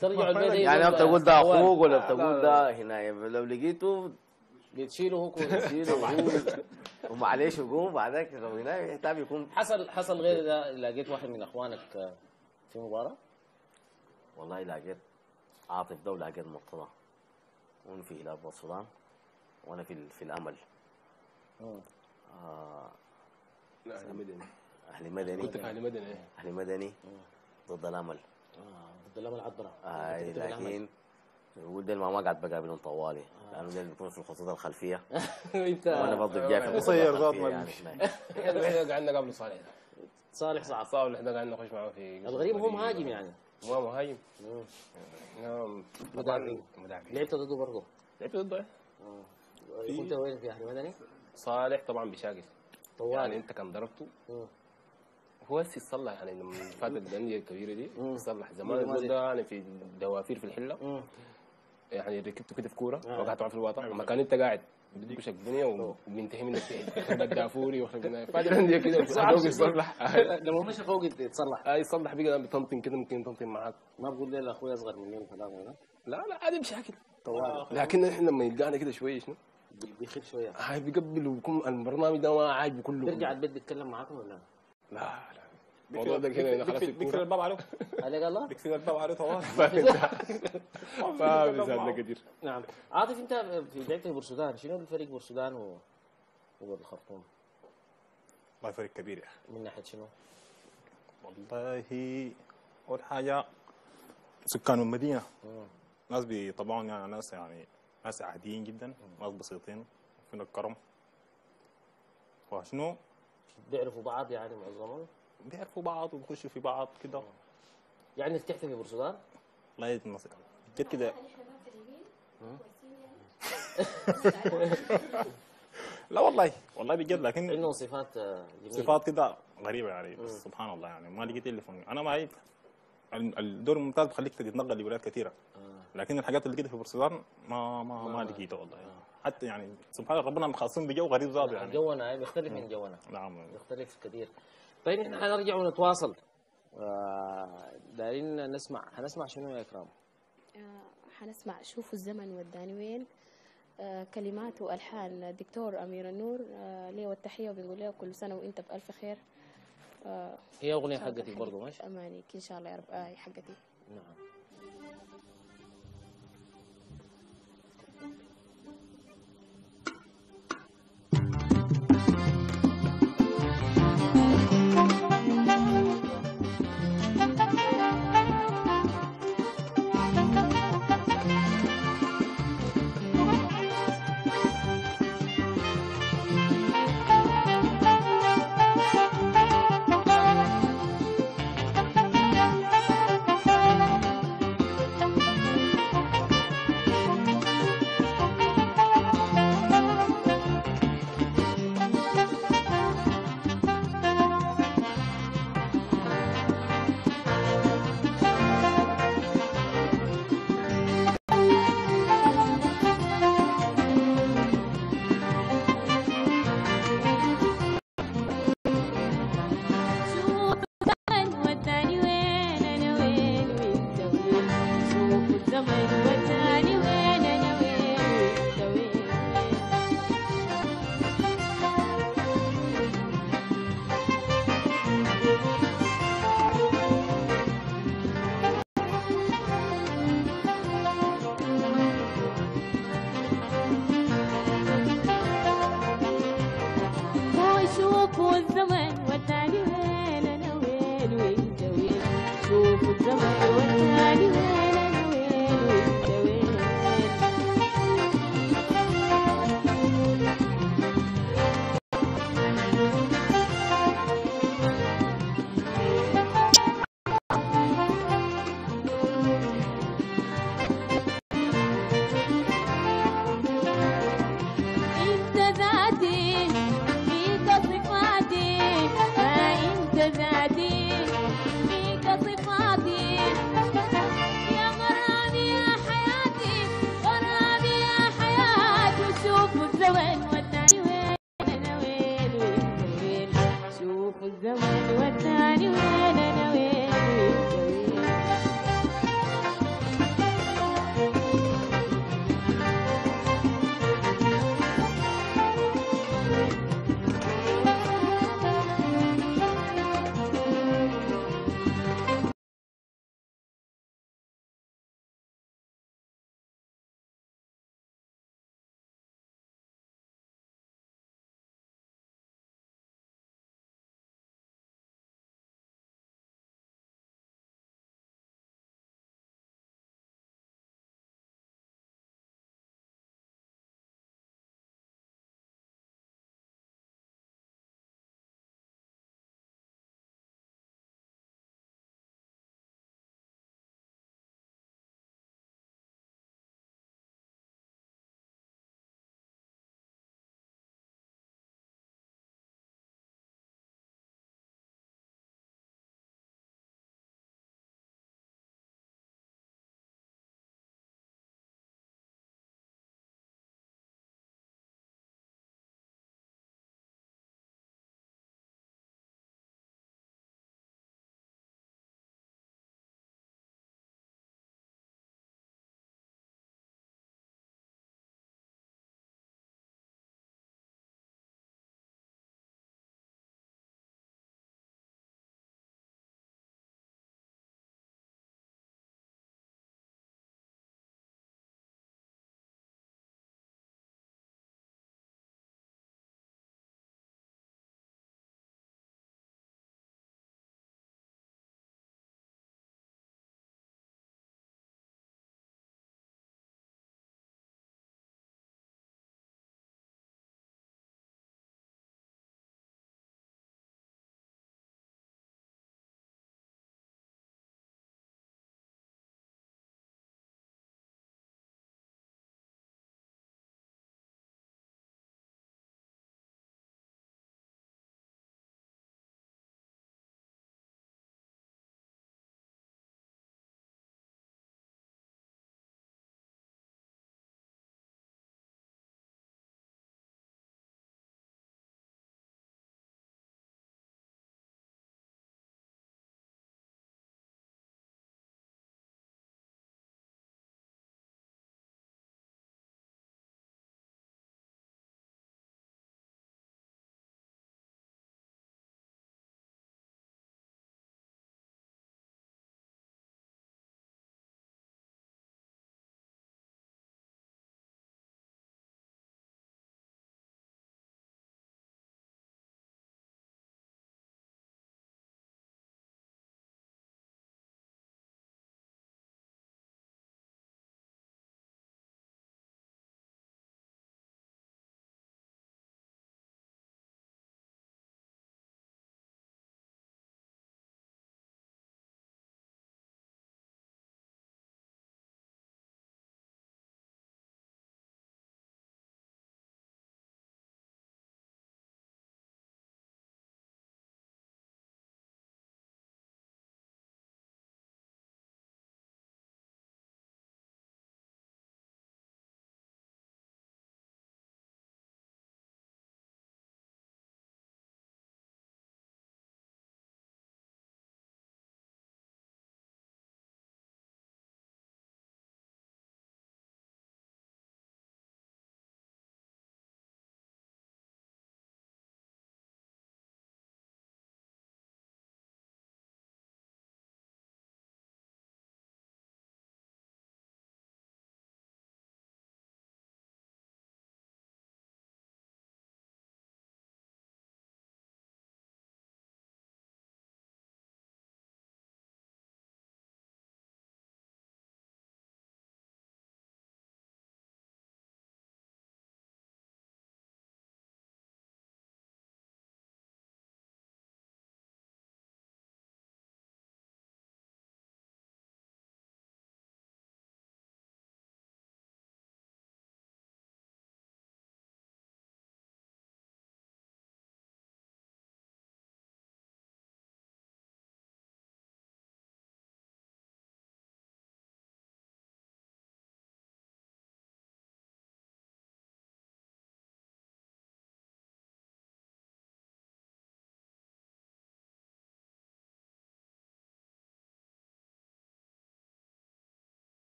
ترجع البيت يعني انت تقول ده اخوك ولا بتقول ده هنا لو لقيته بتشيله هو ومعليش يقوم بعدك لو هنا تعب يكون حصل غير ده. لقيت واحد من اخوانك في مباراه؟ والله لقيت عاطف ده ولقيت مرتضى وهم في هلال برشلونة وانا في الامل اهلي مدني. كنت في اهلي مدني ضد الامل. ضد الامل عبره. اي لكن الولد ده ما قاعد بقابلهم طوالي لانه ده بيكون في الخطوط الخلفيه. انت وانا برضه جاي في الخطوط الخلفيه. احنا قعدنا قبل صالح. صالح صعب احنا قعدنا نخش معاه في الغريب هو مهاجم يعني. هو مهاجم. مدافع. لعبت ضده برضه. لعبت ضده. كنت وين في اهلي مدني؟ صالح طبعا بيشاكل. يعني انت كان ضربته هو هسه يصلح يعني لما فات الانديه الكبيره دي يصلح زمان ده يعني في دوافير في الحله يعني ركبته كده في كوره وقعت معاه في الواطه مكان انت قاعد بتبوشك الدنيا وبينتهي منك ده الدافوري فات الانديه كده يصلح لما مشى فوق يتصلح يصلح بقى بتنطن كده ممكن يطنطن معاك ما بقول ليه اخوي اصغر مني ولا لا عادي بشكل طوال لكن احنا لما يلقانا كده شويه شنو بيخيل شويه بيقبل وبيكون البرنامج ده ما عاجبه كله بيرجع البيت بيتكلم معاكم ولا لا الموضوع ده كده خلاص بيكسر الباب عليكم عليك الله بيكسر الباب عليه طوال فاهم كتير. نعم عاطف انت في بدايتك في بورسودان شنو الفريق بورسودان والخرطوم؟ والله فريق كبير يا اخي من ناحيه شنو؟ والله اول حاجه سكان المدينه ناس بيطبعون يعني ناس عاديين جدا ناس بسيطين فين الكرم وشنو بيعرفوا بعض يعني معظمهم بيعرفوا بعض وبيخشوا في بعض كده يعني ارتحت في بورسودان؟ الله يديك جد كده لا والله بجد لكن انه صفات جميلة صفات كده غريبة يعني بس سبحان الله يعني ما لقيت الا انا معي الدور الممتاز بخليك تتنقل لولايات كثيره لكن الحاجات اللي كده في بورسودان ما لقيتها والله يعني. حتى يعني سبحان الله ربنا مخصصين بجو غريب ظابط يعني جونا بيختلف من جونا نعم بيختلف كثير. طيب احنا حنرجع ونتواصل دايرين حنسمع شنو يا اكرام؟ حنسمع شوفوا الزمن وداني وين كلمات والحان الدكتور امير النور ليه والتحيه وبنقول له كل سنه وانت بألف خير. هي اغنيه حقتي برضه ماشي؟ امانيك ان شاء الله يا رب هي حقتي نعم.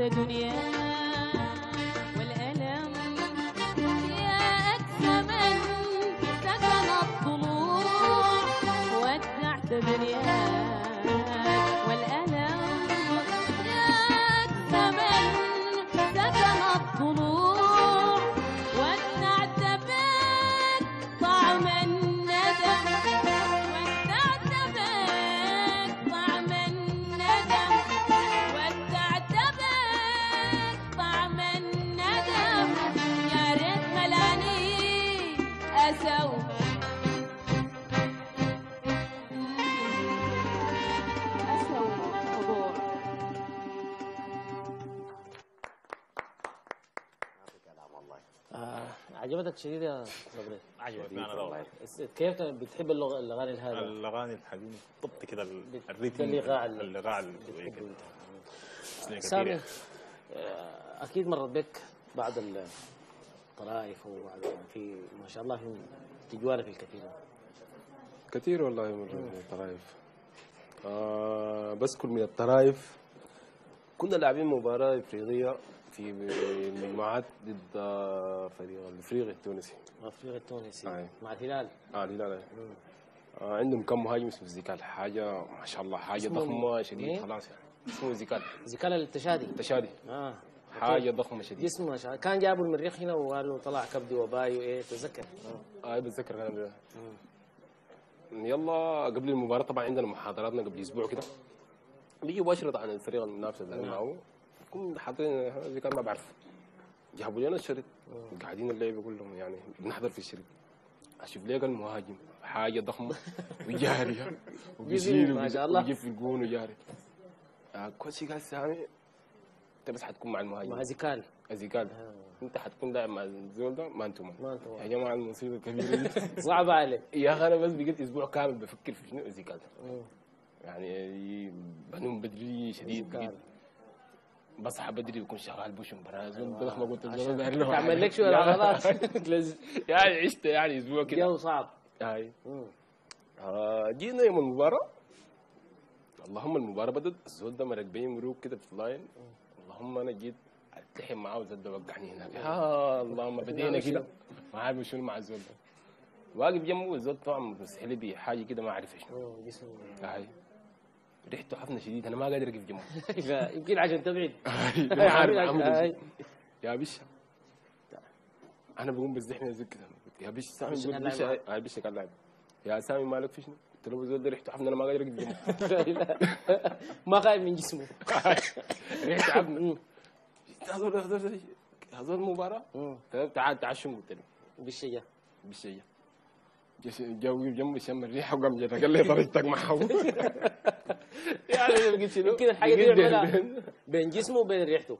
دنيا والألم يا أقسى من سكن الضلوع ودعت دنيا والألم يا أقسى من سكن الضلوع ودعت بك طعم الندم ودعت بك طعم الندم عجبتك شديد يا صبري؟ عجبتني انا والله. كيف بتحب الاغاني الهادئه؟ الاغاني الحزينه بالضبط كده الريتم الايقاع سامي اكيد مرت بك بعض الطرائف وبعض في ما شاء الله في تجوالك الكثير. كثير والله من الطرائف بس كل من الطرائف كنا لاعبين مباراه افريقيه في مجموعات ضد فريق الافريقي التونسي. الافريقي التونسي مع الهلال. الهلال عندهم كم مهاجم اسمه زيكال، حاجه ما شاء الله حاجه ضخمه شديد خلاص يعني اسمه زيكال. زيكال التشادي. التشادي حاجه ضخمه شديد جسمه شاء كان جابوا المريخ هنا وقالوا طلع كبدي وباي وايه تتذكر؟ بتذكر انا ده. يلا قبل المباراه طبعا عندنا محاضراتنا قبل اسبوع كده بيجوا اشرطه عن الفريق المنافس اللي معه كنا حاطين زي كان ما بعرف جابوا لنا الشريط قاعدين اللعيبه كلهم يعني بنحضر في الشريط اشوف ليك المهاجم حاجه ضخمه وجاريه وبيشيل ما شاء الله ويجيب في الجون وجاري كوتشي قال سامي انت بس حتكون مع المهاجم مع زيكال أزيكادا. أنت حتكون لاعب مع الزول ده ما أنتم يا جماعة المصيبة الكبيرة دي صعبة عليك يا أخي. أنا بس بقيت أسبوع كامل بفكر في شنو أزيكادا، يعني بنوم بدري شديد، بصحى بدري بكون شغال بوش مباراه ما قلت الزول تعمل لك شو العضلات يعني عشت يعني أسبوع كده جو صعب. هاي جينا يوم المباراة، اللهم المباراة بدت الزول ده مركبين مروق كده في اللاين، اللهم أنا جيت التحم معاه وزاد وقعني هناك. اللهم بدينا كده ما عارف شنو مع الزول ده، واقف جنبه الزول طبعا مستحيل بيه حاجه كده ما اعرف شنو جسمه، ريحته حفنه شديد، انا ما قادر اقف جنبه لا يمكن عشان تبعد ما عارف. يا بش انا بقوم بزحمه زي كده، يا بش سامي قال لعب يا سامي مالك في شنو؟ قلت له الزول ده ريحته حفنه انا ما قادر اقف جنبه ما خايف من جسمه ريحته حفنه. هذول المباراة تعال تعشم، قلت له بالشجاع جا وقف جنبي شم الريحة وقام جا قال لي طريقتك معه يعني لقيت شنو؟ يمكن الحاجة دي بيعملها بين جسمه وبين ريحته،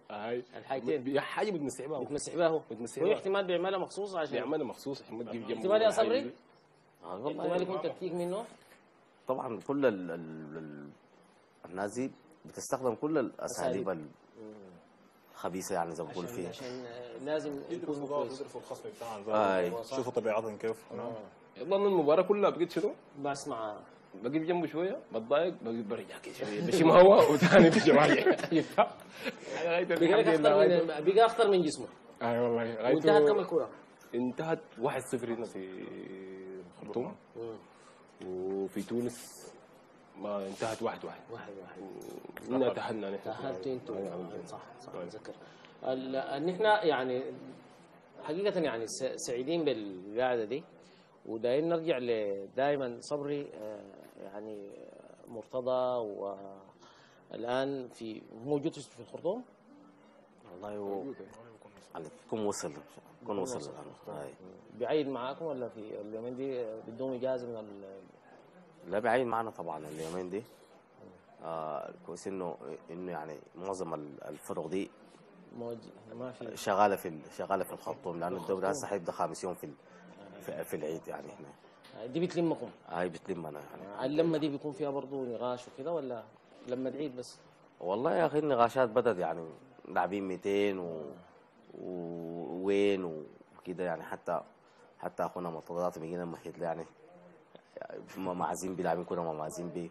الحاجتين حاجة بتمسح بها هو احتمال بيعملها مخصوص عشان ما تجيب جنبه احتمال يا صبري؟ والله يكون تكتيك منه طبعا. كل الناس دي بتستخدم كل الأساليب خبيثه يعني زي ما بقول فيه، عشان لازم يكون كويس في الخصم بتاعهم، شوفوا طبيعتهم كيف. ضمن المباراه كلها بقيت شنو؟ بسمع بقيت جنبه شويه بتضايق برجع كده شويه بشم هواء وثاني بشم راجع بقى اخطر من جسمه. اي والله. وانتهت كم الكوره؟ انتهت 1-0 هنا في الخرطوم، وفي تونس ما انتهت 1-1 واحد تأهلنا نحن. تأهلتوا انتوا صح اتذكر. نحن يعني حقيقة يعني سعيدين بالقعدة دي، ودايما نرجع دائما صبري يعني مرتضى والآن في موجود في الخرطوم والله يكون وصل بعيد معاكم ولا في اليومين دي بدهم إجازة من لا بعين معنا طبعا اليومين دي. كويس انه يعني معظم الفرق دي شغاله في الخرطوم، لان الدوري هسه حيبدا 50 يوم في العيد يعني هنا. دي بتلمكم؟ هاي بتلمنا يعني. اللمه دي بيكون فيها برضه نقاش وكذا ولا لما العيد بس؟ والله يا اخي النقاشات بدت يعني لاعبين 200 وين وكده يعني، حتى اخونا مرتضى بيجينا مهد له يعني معازين بي لاعبين كنا معازين بي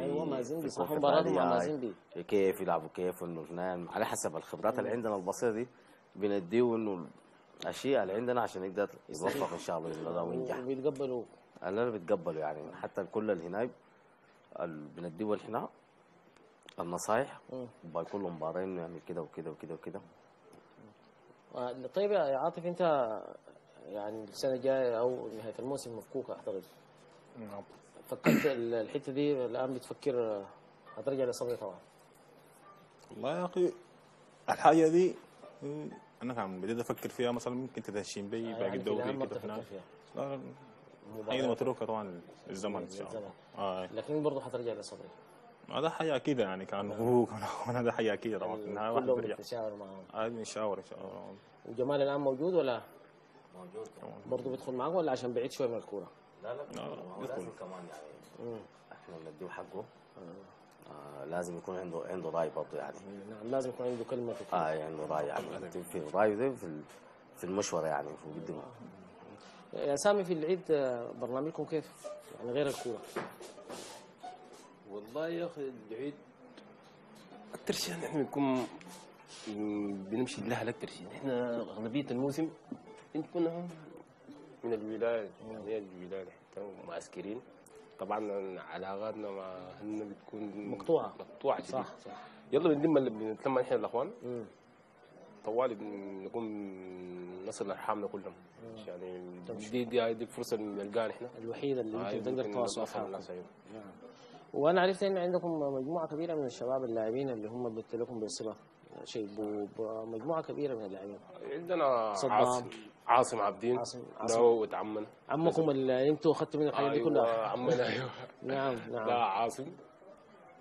ايوه معازين بي صح مباراتهم معازين بي كيف يلعبوا كيف، انه هنا على حسب الخبرات اللي عندنا البسيطه دي بنديه انه الاشياء اللي عندنا عشان يقدر يوفق ان شاء الله باذن الله وينجح. بيتقبلوا انا بيتقبلوا يعني حتى الكل اللي هنا بنديه احنا النصايح باي كل مباراه انه يعمل كده وكده وكده وكده. طيب يا عاطف انت يعني السنه الجايه او نهايه الموسم مفكوكه اعتقد. نعم. فكرت الحته دي الان بتفكر هترجع لصبري طبعا. والله يا اخي الحاجه دي انا كان بديت افكر فيها مثلا ممكن تدشين بي باقي الدوري كده هناك. لا حاجه متروكه طبعا الزمن ان شاء الله. لكن برضه هترجع لصبري. هذا حاجه اكيد يعني كان هو هذا حاجه اكيد طبعا في النهايه واحد بيرجع. بنتشاور معاهم. بنشاور ان شاء الله. وجمال الان موجود ولا؟ موجود برضه بيدخل معاك ولا عشان بعيد شويه من الكوره؟ لا هو لازم كمان يعني احنا بنديه حقه. لازم يكون عنده راي برضه يعني. نعم لازم يكون عنده كلمه في الكلمة. عنده راي يعني في رايه ده في المشوره يعني بيقدمها. يا سامي في العيد برنامجكم كيف؟ يعني غير الكوره. والله يا اخي العيد اكثر شيء نحن بنكون بنمشي لها اكثر شيء، نحن اغلبيه الموسم بنكون من الولاية يعني الولاية حتى ومعسكرين طبعا علاقاتنا مع هن بتكون مقطوعة صح شديد. يلا بنتلم نحن الاخوان طوالي بنكون نصل ارحامنا كلهم يعني دي الفرصه اللي بنلقاها نحن الوحيده اللي ممكن تقدر تواصل الناس. نعم. وانا عرفت ان عندكم مجموعه كبيره من الشباب اللاعبين اللي هم قلت لكم بصله شيبوب، مجموعه كبيره من اللاعبين عندنا عاصم عبدين لو وعمنا عمكم اللي انتوا اخذتوا منه الحاجات دي كلها. عمنا ايوه. نعم. لا عاصم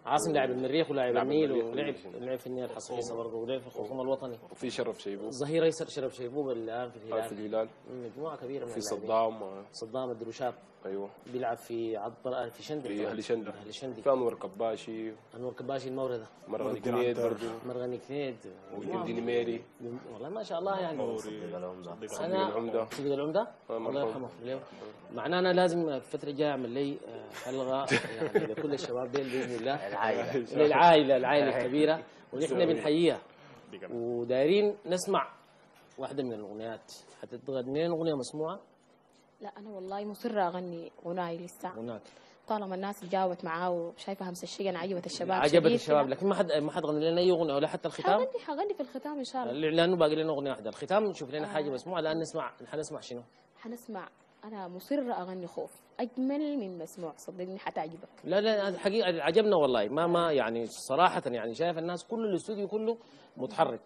عاصم لاعب المريخ ولاعب النيل ولعب في النيل حصريصه برضه ولعب في الخرطوم الوطني وفي شرف شيبوب ظهير ايسر شرف شيبوب الان في الهلال مجموعه كبيره من اللاعبين. في صدام الدروشاب ايوه بيلعب في عطبر في شندي في اهلي شندي في انور كباشي المورده مرغني كنيد برضه وجديني ميري والله ما شاء الله يعني صديق العمده الله يرحمه معناه انا لازم الفتره الجايه اعمل لي حلقه يعني لكل الشباب ديل باذن الله العائله الكبيره ونحن بنحييها ودايرين نسمع واحده من الاغنيات حتتغنين اغنيه مسموعه؟ لا انا والله مصره اغني غناي لسه غناك طالما الناس جاوبت معاه وشايفه همس الشيء انا عجبت الشباب عجبت الشباب لكن ما حد غني لنا اي اغنيه ولا حتى الختام حغني في الختام ان شاء الله لانه باقي لنا اغنيه واحده الختام نشوف لنا حاجه مسموعه الان نسمع حنسمع شنو؟ حنسمع أنا مصرة أغني خوف أجمل من مسموع صدقني حتعجبك لا الحقيقة عجبنا والله ما يعني صراحة يعني شايف الناس كله الاستوديو كله متحرك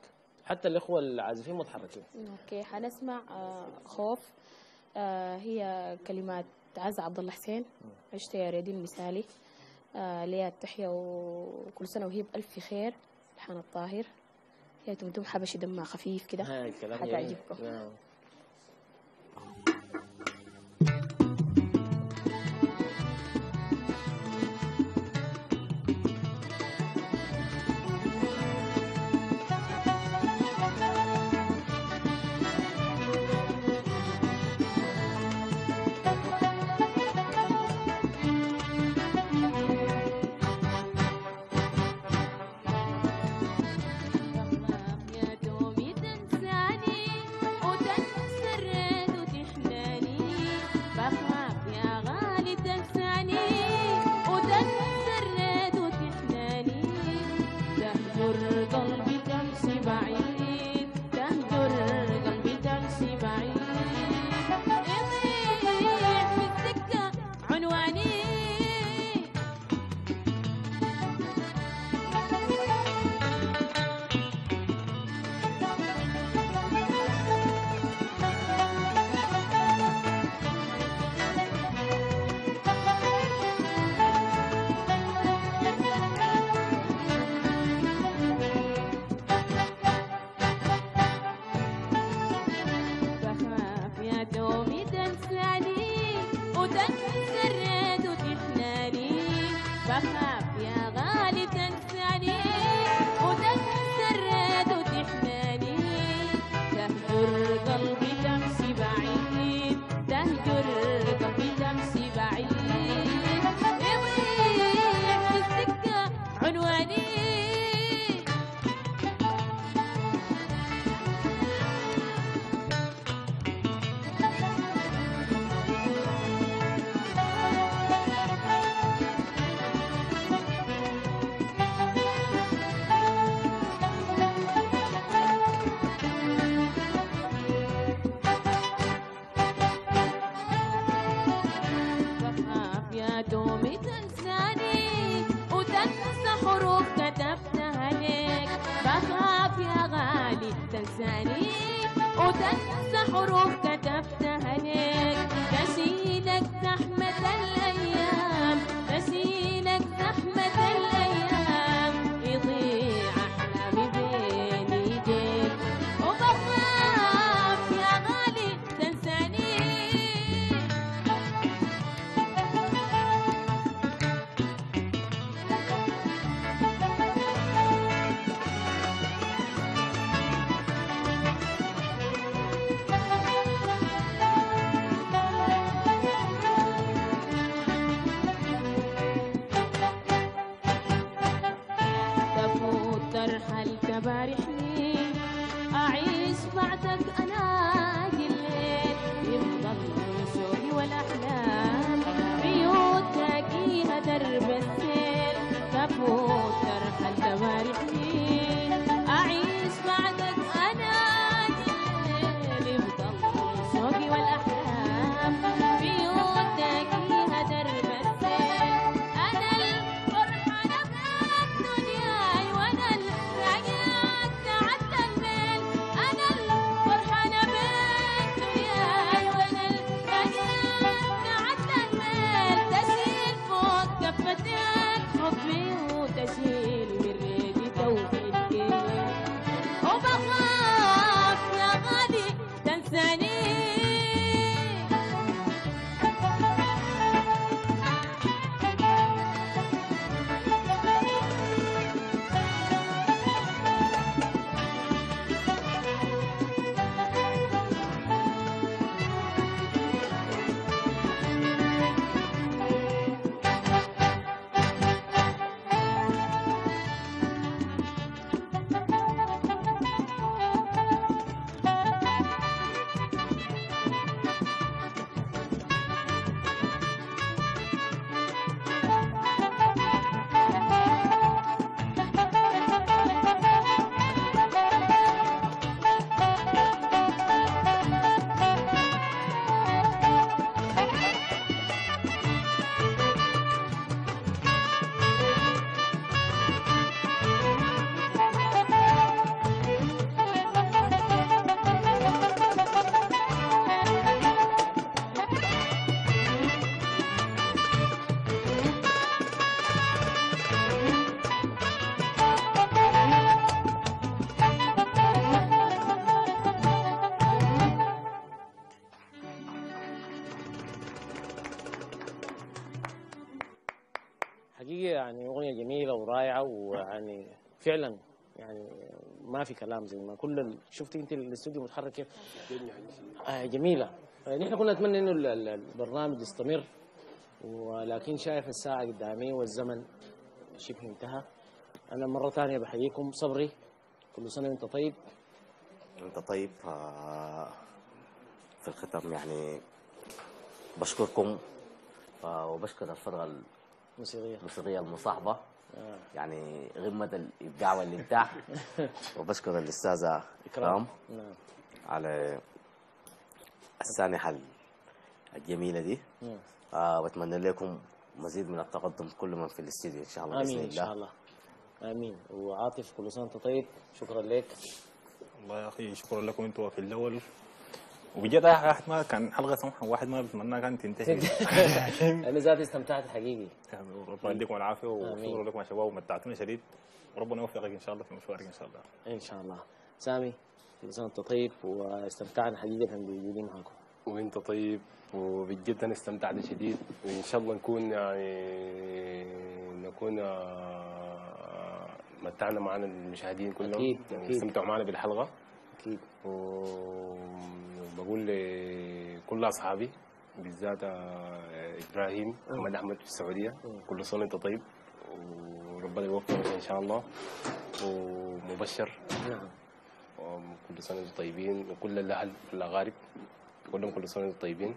حتى الإخوة العازفين متحركين أوكي حنسمع خوف هي كلمات عز عبد الله حسين عشت يا ريادين مثالي ليا تحيا وكل سنة وهي بألف خير الحان الطاهر هي تمتم حبشي دمها خفيف كده حتعجبكم حقيقة يعني أغنية جميلة ورائعة، ويعني فعلا يعني ما في كلام، زي ما كل شفتي انت الاستوديو متحرك كيف جميلة. نحن كنا نتمنى انه البرنامج يستمر، ولكن شايف الساعة قدامي والزمن شبه انتهى. انا مرة ثانية بحييكم. صبري، كل سنة وانت طيب. انت طيب. في الختام يعني بشكركم وبشكر الفرقة الموسيقية المصاحبة، يعني قمة الإبداع والإبداع. وبشكر الأستاذة إكرام على السانحة الجميلة دي، وأتمنى لكم مزيد من التقدم كل من في الاستديو إن شاء الله. آمين إن شاء الله. آمين. وعاطف، كل سنة طيب، شكرا لك. الله يا أخي، شكرا لكم أنتوا في الأول، وبجد واحد ما كان حلقه سمحه، واحد ما بتمناها كانت تنتهي. انا ذاتي استمتعت حقيقي. ربنا يديكم العافيه وشكرا لكم يا شباب، ومتعتونا شديد، وربنا يوفقك ان شاء الله في مشوارك ان شاء الله. ان شاء الله. سامي، كل سنه وانت طيب، واستمتعنا حقيقه بوجودي معاكم. وانت طيب، وبجد انا استمتعت شديد، وان شاء الله نكون يعني نكون متعنا معنا المشاهدين كلهم. اكيد اكيد استمتعوا معنا بالحلقه. اكيد. بقول لكل اصحابي بالذات ابراهيم احمد في السعوديه، كل سنه وانت طيب وربنا يوفقك ان شاء الله. ومبشر نعم، كل سنه وانتم طيبين، وكل الاهل في الاغارب كلهم كل سنه وانتم طيبين،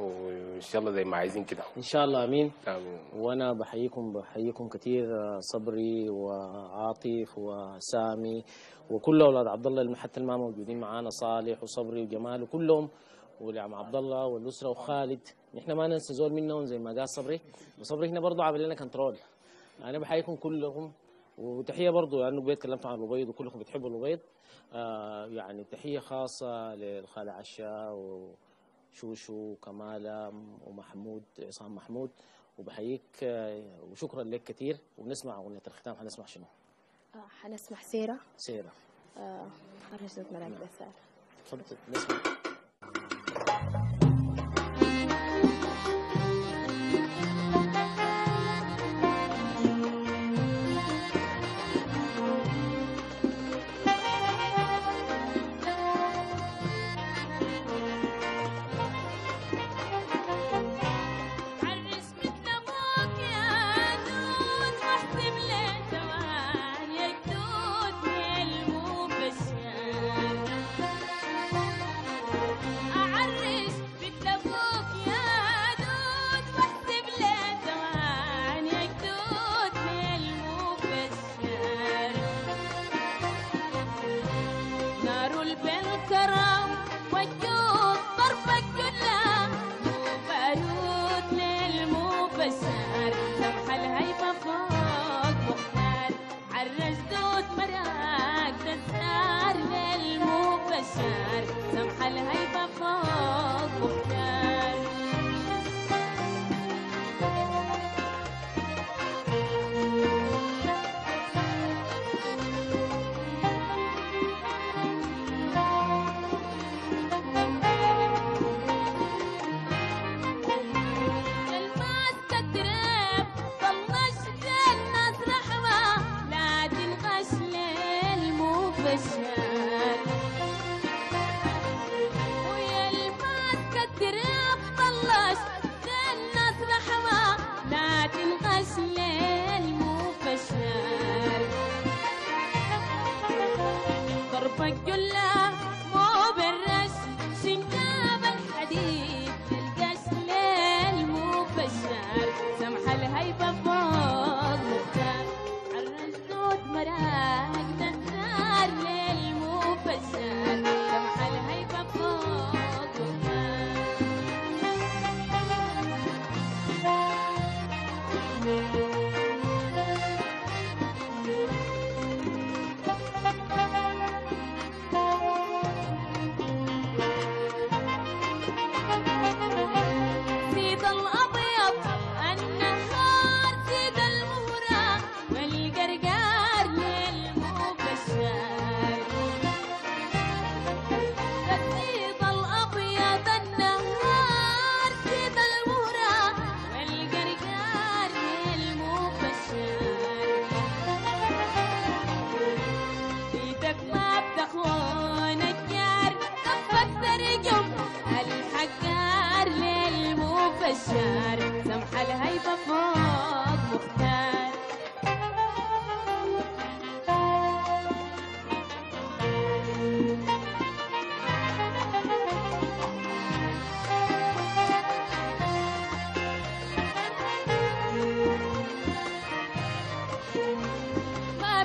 وان شاء الله زي ما عايزين كده ان شاء الله. امين امين. وانا بحييكم كثير، صبري وعاطف وسامي وكل اولاد عبد الله اللي حتى ما موجودين معانا، صالح وصبري وجمال وكلهم، والعم عبد الله والاسره وخالد، نحن ما ننسى زول منهم زي ما قال صبري، وصبري هنا برضه عامل لنا كنترول. انا بحييكم كلهم، وتحيه برضه لانه يعني تكلمت عن الابيض وكلكم بتحبوا الابيض، يعني تحيه خاصه للخاله عشاء شوشو وكماله ومحمود عصام محمود، وبحييك وشكرا لك كثير. ونسمع اغنيه الختام. حنسمع شنو؟ حنسمع سيره خرجت مراكب السيارة. تفضل نسمع.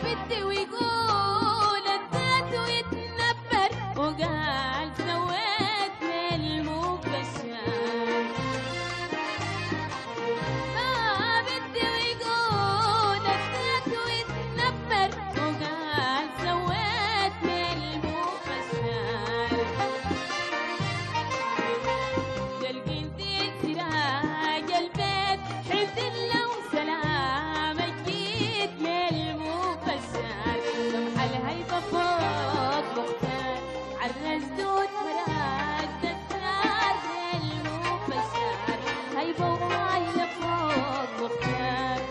بنت ويقول اداته ويتنبر وجعل سوادنا المبشر. ما بنت ويقول اداته ويتنبر وجعل سوادنا المبشر. جلجلت انسراج البيت حفظ الله وسلامك جيت للمفسر. سمحة الهيبة فوق مختار عرست واتمرات تترار للمفسر. هيبة وعيلة فوق مختار.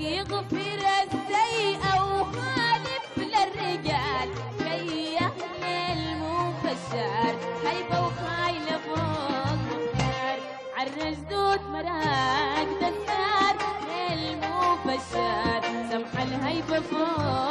يغفر السيئة وخالف للرجال جاي أهل المفشار. هيبة وخايلة فوق مختار عرس دوت مراك دسار للمفشار. سمحة الهيبة فوق